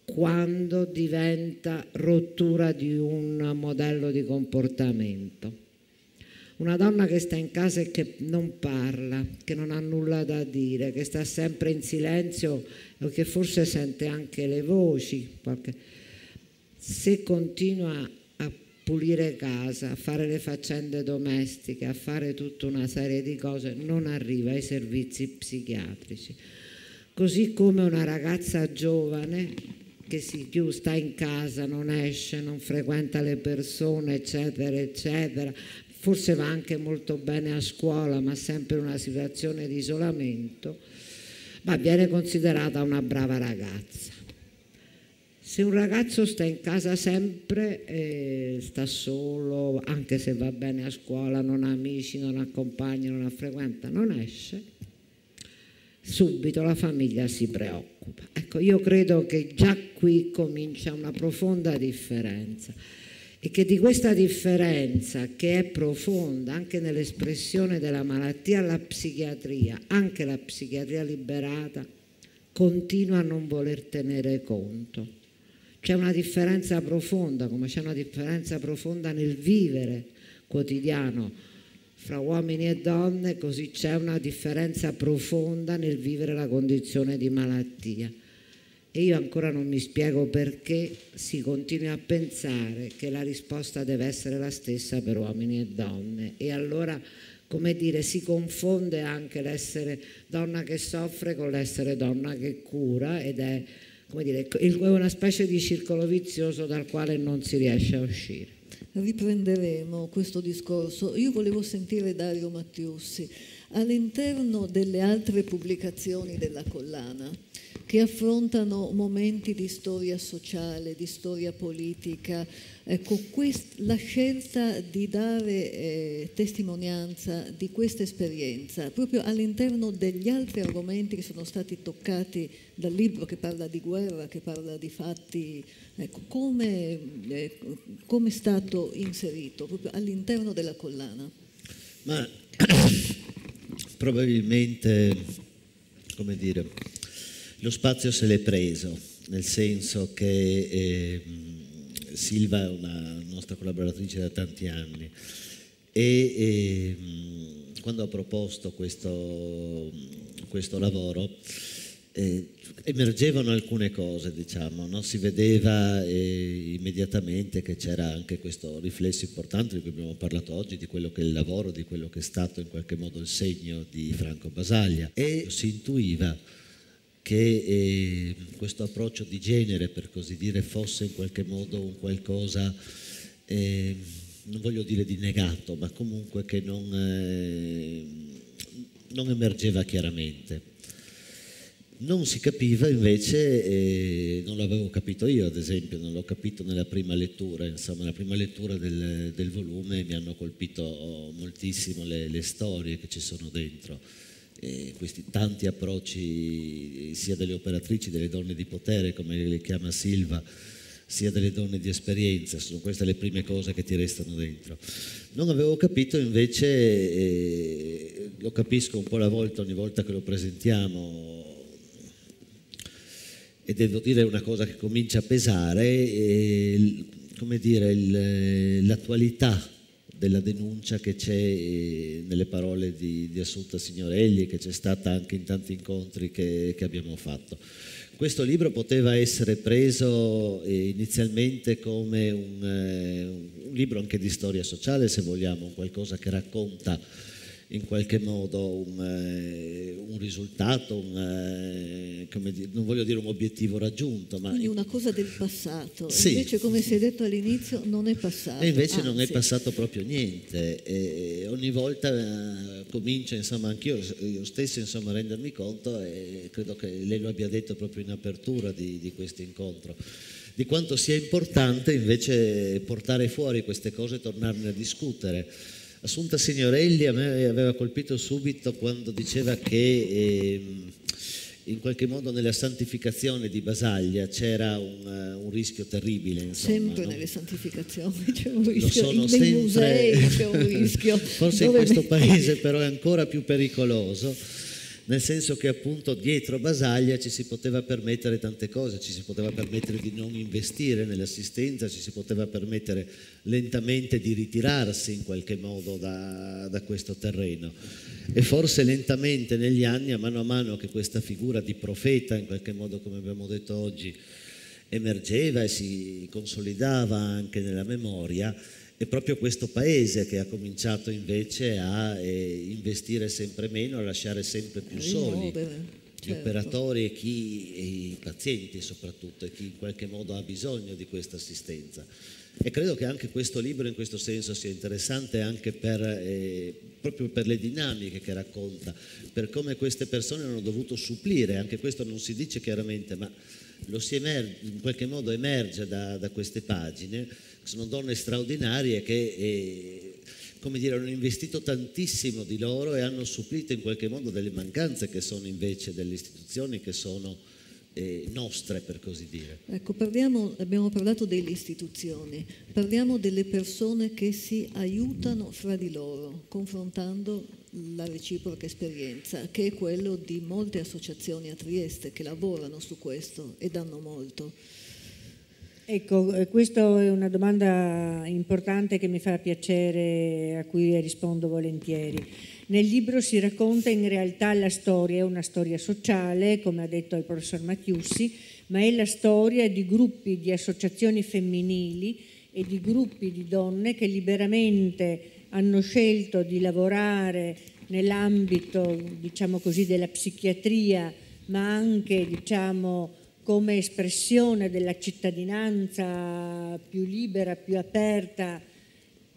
quando diventa rottura di un modello di comportamento. Una donna che sta in casa e che non parla, che non ha nulla da dire, che sta sempre in silenzio o che forse sente anche le voci, se continua pulire casa, a fare le faccende domestiche, a fare tutta una serie di cose, non arriva ai servizi psichiatrici. Così come una ragazza giovane che sta in casa, non esce, non frequenta le persone, eccetera, eccetera, forse va anche molto bene a scuola, ma sempre in una situazione di isolamento, ma viene considerata una brava ragazza. Se un ragazzo sta in casa sempre, sta solo, anche se va bene a scuola, non ha amici, non ha compagni, non frequenta, non esce, subito la famiglia si preoccupa. Ecco, io credo che già qui comincia una profonda differenza e che di questa differenza, che è profonda anche nell'espressione della malattia, la psichiatria, anche la psichiatria liberata, continua a non voler tenere conto. C'è una differenza profonda, come c'è una differenza profonda nel vivere quotidiano fra uomini e donne, così c'è una differenza profonda nel vivere la condizione di malattia. E io ancora non mi spiego perché si continua a pensare che la risposta deve essere la stessa per uomini e donne, e allora, come dire, si confonde anche l'essere donna che soffre con l'essere donna che cura, ed è, come dire, una specie di circolo vizioso dal quale non si riesce a uscire. Riprenderemo questo discorso. Io volevo sentire Dario Mattiussi all'interno delle altre pubblicazioni della collana, che affrontano momenti di storia sociale, di storia politica. Ecco, la scelta di dare testimonianza di questa esperienza proprio all'interno degli altri argomenti che sono stati toccati dal libro, che parla di guerra, che parla di fatti, ecco, come è stato inserito proprio all'interno della collana? Ma probabilmente, come dire, lo spazio se l'è preso, nel senso che Silva è una nostra collaboratrice da tanti anni e quando ha proposto questo lavoro emergevano alcune cose, diciamo, no? Si vedeva immediatamente che c'era anche questo riflesso importante di cui abbiamo parlato oggi, di quello che è il lavoro, di quello che è stato in qualche modo il segno di Franco Basaglia, e si intuiva che questo approccio di genere, per così dire, fosse in qualche modo un qualcosa, non voglio dire di negato, ma comunque che non emergeva chiaramente. Non si capiva invece, non l'avevo capito io ad esempio, non l'ho capito nella prima lettura, insomma la prima lettura del volume mi hanno colpito moltissimo le storie che ci sono dentro. Questi tanti approcci sia delle operatrici, delle donne di potere come le chiama Silva, sia delle donne di esperienza, sono queste le prime cose che ti restano dentro. Non avevo capito invece, lo capisco un po' alla volta ogni volta che lo presentiamo, e devo dire una cosa che comincia a pesare, come dire, l'attualità della denuncia che c'è nelle parole di Assunta Signorelli, che c'è stata anche in tanti incontri che abbiamo fatto. Questo libro poteva essere preso inizialmente come un libro anche di storia sociale, se vogliamo, qualcosa che racconta in qualche modo un risultato, come dire, non voglio dire un obiettivo raggiunto, ma quindi una cosa del passato, sì. Invece, come si è detto all'inizio, non è passato, e invece anzi, non è passato proprio niente, e ogni volta comincio, insomma, anch'io stesso, insomma, a rendermi conto, e credo che lei lo abbia detto proprio in apertura di questo incontro, di quanto sia importante invece portare fuori queste cose e tornarne a discutere. Assunta Signorelli a me aveva colpito subito quando diceva che in qualche modo nella santificazione di Basaglia c'era un rischio terribile. Insomma, sempre, no? Nelle santificazioni c'è un rischio, nei sempre... musei c'è un rischio. Forse in questo paese però è ancora più pericoloso, nel senso che appunto dietro Basaglia ci si poteva permettere tante cose, ci si poteva permettere di non investire nell'assistenza, ci si poteva permettere lentamente di ritirarsi in qualche modo da questo terreno, e forse lentamente negli anni, a mano che questa figura di profeta, in qualche modo come abbiamo detto oggi, emergeva e si consolidava anche nella memoria, è proprio questo paese che ha cominciato invece a investire sempre meno, a lasciare sempre più soli gli operatori e i pazienti soprattutto, e chi in qualche modo ha bisogno di questa assistenza. E credo che anche questo libro in questo senso sia interessante anche proprio per le dinamiche che racconta, per come queste persone hanno dovuto supplire, anche questo non si dice chiaramente, ma lo si emerge, in qualche modo emerge da queste pagine. Sono donne straordinarie che come dire, hanno investito tantissimo di loro e hanno supplito in qualche modo delle mancanze che sono invece delle istituzioni che sono nostre, per così dire. Ecco, abbiamo parlato delle istituzioni, parliamo delle persone che si aiutano fra di loro, confrontando la reciproca esperienza, che è quello di molte associazioni a Trieste che lavorano su questo e danno molto. Ecco, questa è una domanda importante che mi fa piacere, a cui rispondo volentieri. Nel libro si racconta in realtà la storia, è una storia sociale, come ha detto il professor Mattiussi, ma è la storia di gruppi di associazioni femminili e di gruppi di donne che liberamente hanno scelto di lavorare nell'ambito, diciamo così, della psichiatria, ma anche, diciamo, come espressione della cittadinanza più libera, più aperta,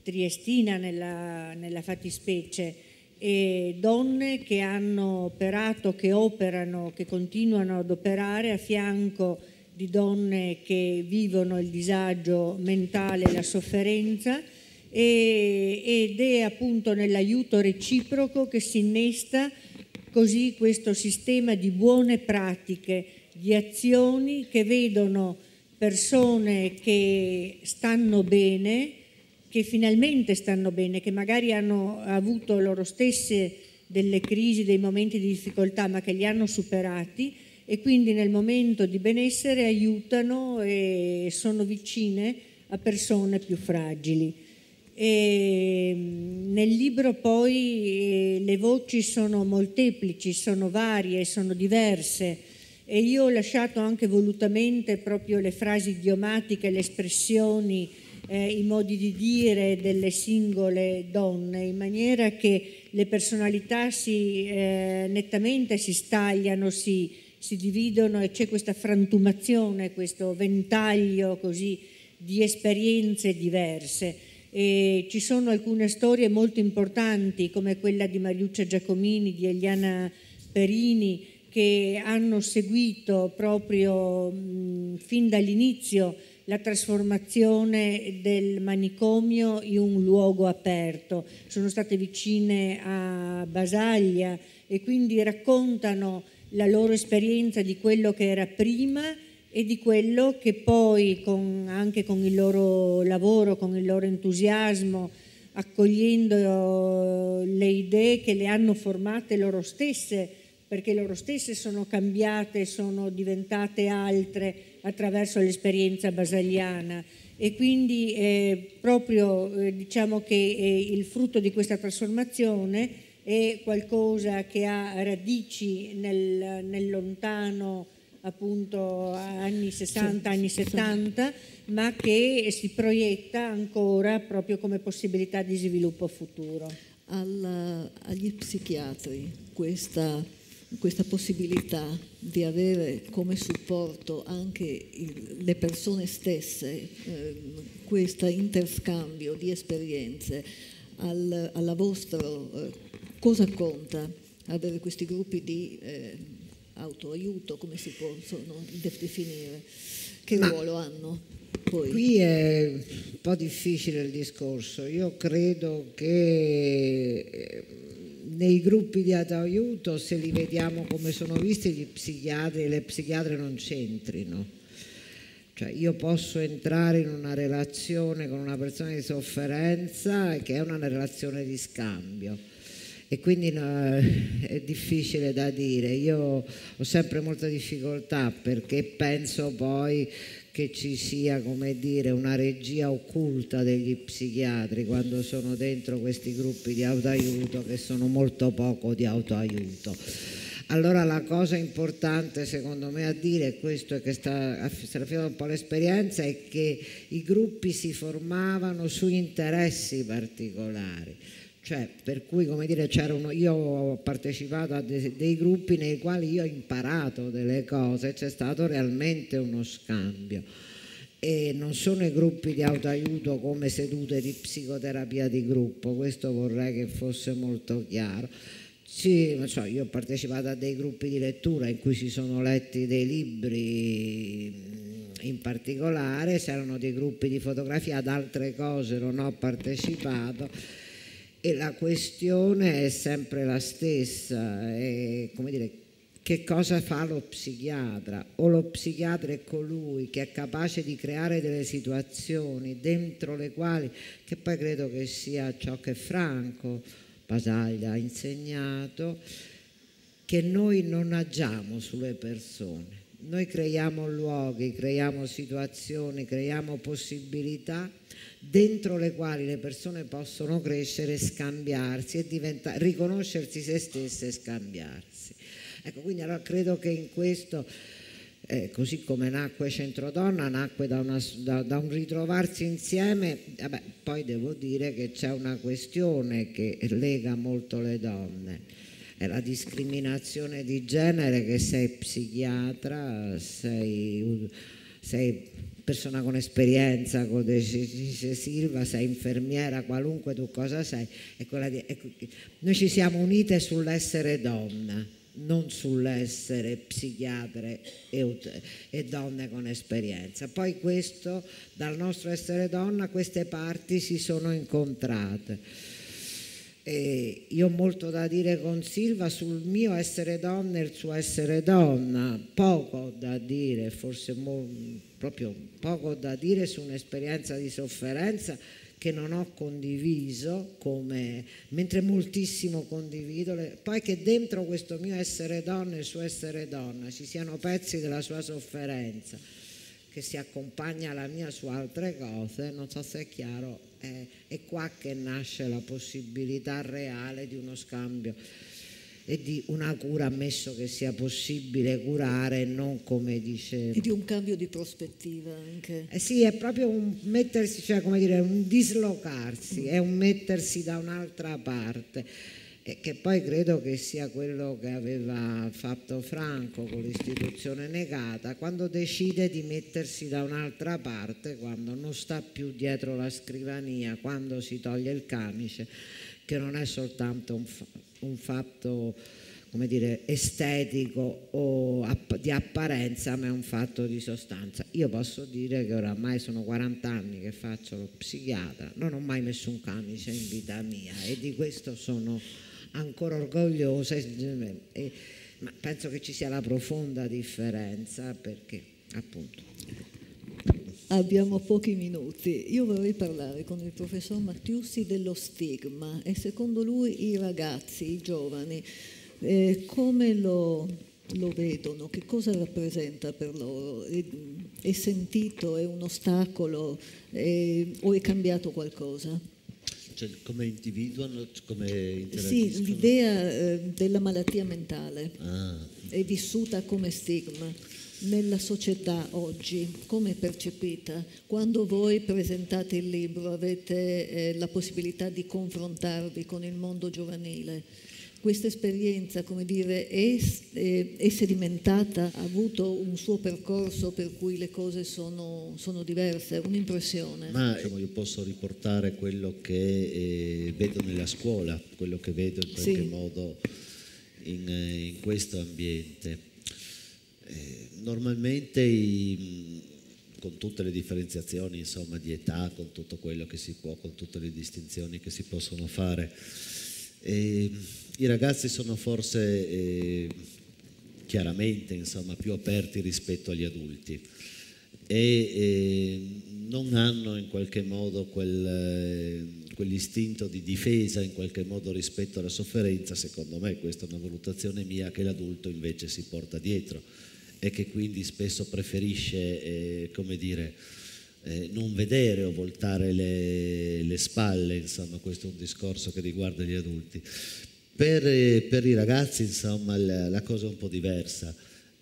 triestina nella fattispecie, e donne che hanno operato, che operano, che continuano ad operare a fianco di donne che vivono il disagio mentale, la sofferenza, ed è appunto nell'aiuto reciproco che si innesta così questo sistema di buone pratiche, di azioni che vedono persone che stanno bene, che finalmente stanno bene, che magari hanno avuto loro stesse delle crisi, dei momenti di difficoltà, ma che li hanno superati e quindi nel momento di benessere aiutano e sono vicine a persone più fragili. E nel libro poi le voci sono molteplici, sono varie, sono diverse, e io ho lasciato anche volutamente proprio le frasi idiomatiche, le espressioni, i modi di dire delle singole donne, in maniera che le personalità nettamente si stagliano, si dividono, e c'è questa frantumazione, questo ventaglio così di esperienze diverse. E ci sono alcune storie molto importanti come quella di Mariuccia Giacomini, di Eliana Perini, che hanno seguito proprio fin dall'inizio la trasformazione del manicomio in un luogo aperto, sono state vicine a Basaglia e quindi raccontano la loro esperienza di quello che era prima e di quello che poi, anche con il loro lavoro, con il loro entusiasmo, accogliendo le idee che le hanno formate loro stesse, perché loro stesse sono cambiate, sono diventate altre attraverso l'esperienza basagliana, e quindi proprio diciamo che il frutto di questa trasformazione è qualcosa che ha radici nel lontano, appunto, anni 60, anni 70, ma che si proietta ancora proprio come possibilità di sviluppo futuro. Agli psichiatri questa possibilità di avere come supporto anche le persone stesse, questo interscambio di esperienze, alla vostra cosa conta avere questi gruppi di autoaiuto, come si possono definire, che ruolo hanno poi? Qui è un po' difficile il discorso. Io credo che nei gruppi di autoaiuto, se li vediamo come sono visti, gli psichiatri e le psichiatre non c'entrino. Cioè, io posso entrare in una relazione con una persona di sofferenza che è una relazione di scambio, e quindi no, è difficile da dire. Io ho sempre molta difficoltà, perché penso poi che ci sia, come dire, una regia occulta degli psichiatri quando sono dentro questi gruppi di autoaiuto, che sono molto poco di autoaiuto. Allora la cosa importante secondo me a dire è questo, è che sta un po' l'esperienza, è che i gruppi si formavano su interessi particolari. Cioè, per cui, come dire, io ho partecipato a dei gruppi nei quali io ho imparato delle cose, c'è stato realmente uno scambio. E non sono i gruppi di autoaiuto come sedute di psicoterapia di gruppo, questo vorrei che fosse molto chiaro. Sì, cioè, io ho partecipato a dei gruppi di lettura in cui si sono letti dei libri. In particolare c'erano dei gruppi di fotografia, ad altre cose non ho partecipato. e la questione è sempre la stessa, è, come dire, che cosa fa lo psichiatra? O lo psichiatra è colui che è capace di creare delle situazioni dentro le quali, che poi credo che sia ciò che Franco Basaglia ha insegnato, che noi non agiamo sulle persone, noi creiamo luoghi, creiamo situazioni, creiamo possibilità dentro le quali le persone possono crescere, scambiarsi e riconoscersi se stesse e scambiarsi. Ecco, quindi allora credo che in questo, così come nacque Centro Donna, nacque da un ritrovarsi insieme. Vabbè, poi devo dire che c'è una questione che lega molto le donne, è la discriminazione di genere, che sei psichiatra, sei persona con esperienza, come dice Silva, sei infermiera, qualunque tu cosa sei, è quella di, è, noi ci siamo unite sull'essere donna, non sull'essere psichiatre e donne con esperienza. Poi questo, dal nostro essere donna, queste parti si sono incontrate. E io ho molto da dire con Silva sul mio essere donna e il suo essere donna, poco da dire, forse proprio poco da dire su un'esperienza di sofferenza che non ho condiviso, come, mentre moltissimo condivido, poi che dentro questo mio essere donna e il suo essere donna ci siano pezzi della sua sofferenza che si accompagna alla mia su altre cose, non so se è chiaro. È qua che nasce la possibilità reale di uno scambio e di una cura, ammesso che sia possibile curare, non come dice... E di un cambio di prospettiva anche. Sì, è proprio un mettersi, cioè come dire, un dislocarsi, è un mettersi da un'altra parte, che poi credo che sia quello che aveva fatto Franco con l'istituzione negata, quando decide di mettersi da un'altra parte, quando non sta più dietro la scrivania, quando si toglie il camice, che non è soltanto un fatto, come dire, estetico o di apparenza, ma è un fatto di sostanza. Io posso dire che oramai sono 40 anni che faccio lo psichiatra, non ho mai messo un camice in vita mia e di questo sono ancora orgogliosa, ma penso che ci sia la profonda differenza, perché appunto abbiamo pochi minuti. Io vorrei parlare con il professor Mattiussi dello stigma e secondo lui i ragazzi, i giovani, come lo vedono, che cosa rappresenta per loro, è sentito, è un ostacolo, o è cambiato qualcosa? Cioè, come individuano, come interagiscono? Sì, l'idea della malattia mentale è vissuta come stigma nella società oggi, come è percepita? Quando voi presentate il libro avete la possibilità di confrontarvi con il mondo giovanile. Questa esperienza, come dire, è sedimentata, ha avuto un suo percorso per cui le cose sono diverse, un'impressione. Ma diciamo, io posso riportare quello che vedo nella scuola, quello che vedo in qualche modo in questo ambiente. Normalmente con tutte le differenziazioni, insomma, di età, con tutto quello che si può, con tutte le distinzioni che si possono fare, i ragazzi sono forse chiaramente, insomma, più aperti rispetto agli adulti e non hanno in qualche modo quell'istinto di difesa in qualche modo rispetto alla sofferenza, secondo me, questa è una valutazione mia, che l'adulto invece si porta dietro e che quindi spesso preferisce, come dire, non vedere o voltare le spalle, insomma, questo è un discorso che riguarda gli adulti. Per i ragazzi, insomma, la cosa è un po' diversa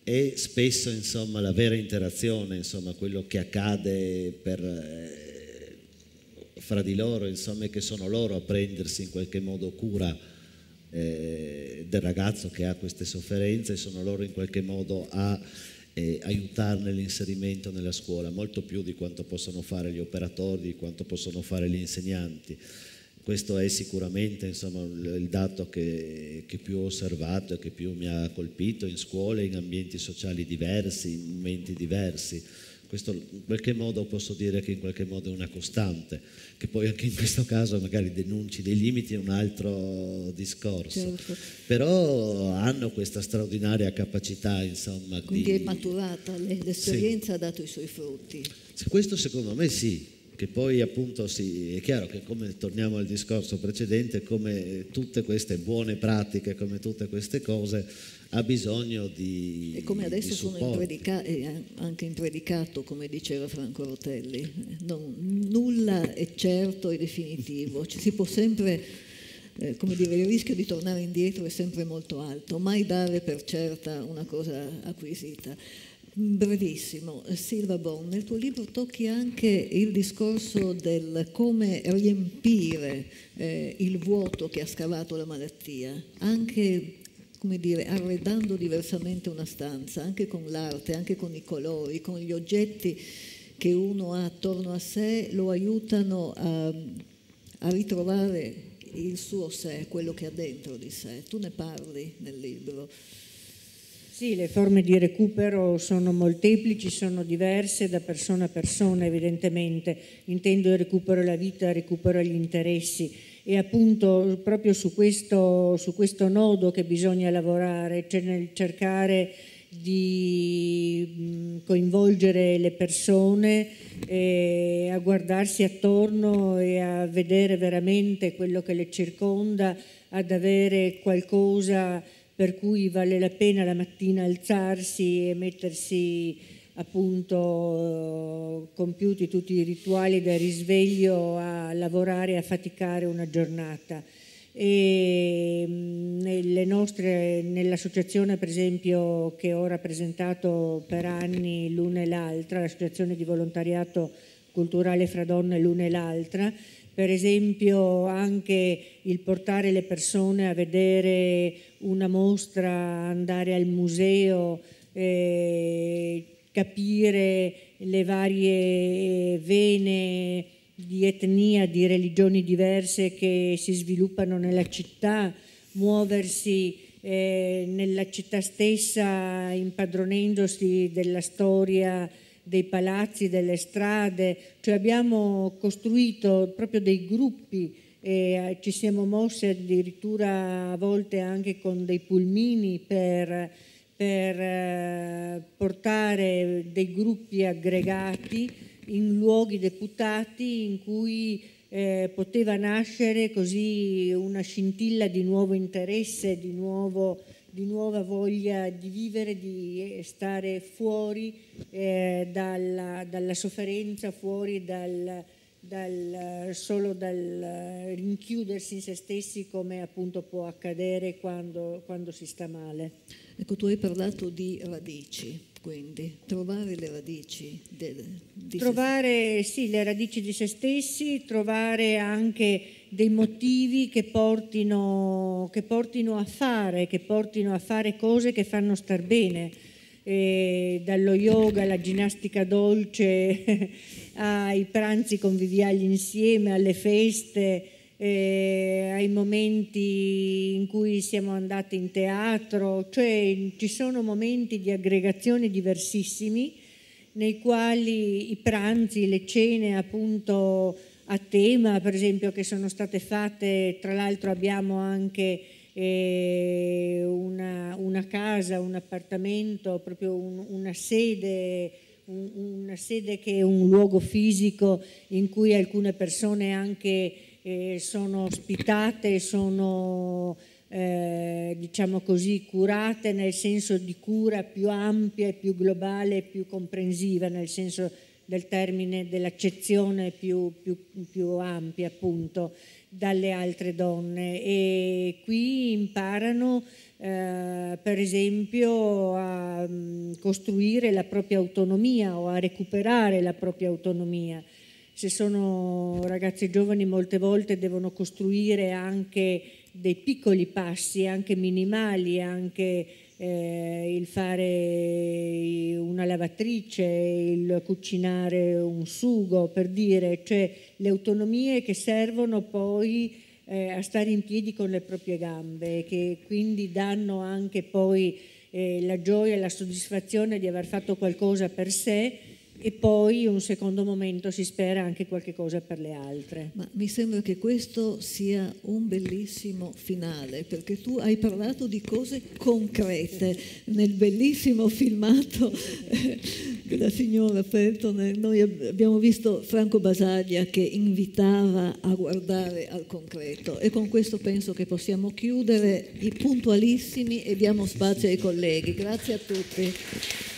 e spesso, insomma, la vera interazione, insomma, quello che accade fra di loro, insomma, è che sono loro a prendersi in qualche modo cura del ragazzo che ha queste sofferenze, sono loro in qualche modo a aiutarne l'inserimento nella scuola, molto più di quanto possono fare gli operatori, di quanto possono fare gli insegnanti. Questo è sicuramente, insomma, il dato che più ho osservato e che più mi ha colpito in scuole, in ambienti sociali diversi, in momenti diversi. Questo in qualche modo posso dire che in qualche modo è una costante, che poi anche in questo caso magari denunci dei limiti è un altro discorso, certo. Però hanno questa straordinaria capacità, insomma, quindi di... è maturata, l'esperienza sì. Ha dato i suoi frutti. Questo secondo me sì, che poi appunto sì, è chiaro che, come torniamo al discorso precedente, come tutte queste buone pratiche, come tutte queste cose, ha bisogno di e come adesso sono anche in predicato, come diceva Franco Rotelli, nulla è certo e definitivo, si può sempre, come dire, il rischio di tornare indietro è sempre molto alto, mai dare per certa una cosa acquisita. Brevissimo, Silva Bon, nel tuo libro tocchi anche il discorso del come riempire il vuoto che ha scavato la malattia, anche, come dire, arredando diversamente una stanza, anche con l'arte, anche con i colori, con gli oggetti che uno ha attorno a sé, lo aiutano a ritrovare il suo sé, quello che ha dentro di sé. Tu ne parli nel libro. Sì, le forme di recupero sono molteplici, sono diverse da persona a persona, evidentemente. Intendo il recupero alla vita, il recupero agli interessi. E appunto proprio su questo nodo che bisogna lavorare, cioè nel cercare di coinvolgere le persone a guardarsi attorno e a vedere veramente quello che le circonda, ad avere qualcosa per cui vale la pena la mattina alzarsi e mettersi appunto, compiuti tutti i rituali del risveglio, a lavorare, a faticare una giornata. E nell'associazione, per esempio, che ho rappresentato per anni l'una e l'altra, l'associazione di volontariato culturale fra donne l'una e l'altra, per esempio anche il portare le persone a vedere una mostra, andare al museo, capire le varie vene di etnia, di religioni diverse che si sviluppano nella città, muoversi nella città stessa impadronendosi della storia dei palazzi, delle strade, cioè abbiamo costruito proprio dei gruppi e ci siamo mosse addirittura a volte anche con dei pulmini per portare dei gruppi aggregati in luoghi deputati in cui poteva nascere così una scintilla di nuovo interesse, di nuova voglia di vivere, di stare fuori dalla sofferenza, fuori solo dal rinchiudersi in se stessi, come appunto può accadere quando si sta male. Ecco, tu hai parlato di radici, quindi trovare le radici le radici di se stessi, trovare anche dei motivi che portino a fare cose che fanno star bene, dallo yoga alla ginnastica dolce ai pranzi conviviali insieme, alle feste, ai momenti in cui siamo andati in teatro, cioè ci sono momenti di aggregazione diversissimi nei quali i pranzi, le cene appunto a tema, per esempio, che sono state fatte. Tra l'altro abbiamo anche una casa, un appartamento, proprio una sede che è un luogo fisico in cui alcune persone anche sono ospitate, sono diciamo così curate, nel senso di cura più ampia e più globale, più comprensiva, nel senso del termine, dell'accezione più ampia appunto, dalle altre donne. E qui imparano per esempio a costruire la propria autonomia o a recuperare la propria autonomia. Se sono ragazze giovani, molte volte devono costruire anche dei piccoli passi, anche minimali, anche il fare una lavatrice, il cucinare un sugo, per dire, cioè le autonomie che servono poi a stare in piedi con le proprie gambe, che quindi danno anche poi la gioia e la soddisfazione di aver fatto qualcosa per sé, e poi un secondo momento si spera anche qualche cosa per le altre. Ma mi sembra che questo sia un bellissimo finale, perché tu hai parlato di cose concrete nel bellissimo filmato della signora Peltonen. Noi abbiamo visto Franco Basaglia che invitava a guardare al concreto, e con questo penso che possiamo chiudere, i puntualissimi, e diamo spazio ai colleghi. Grazie a tutti.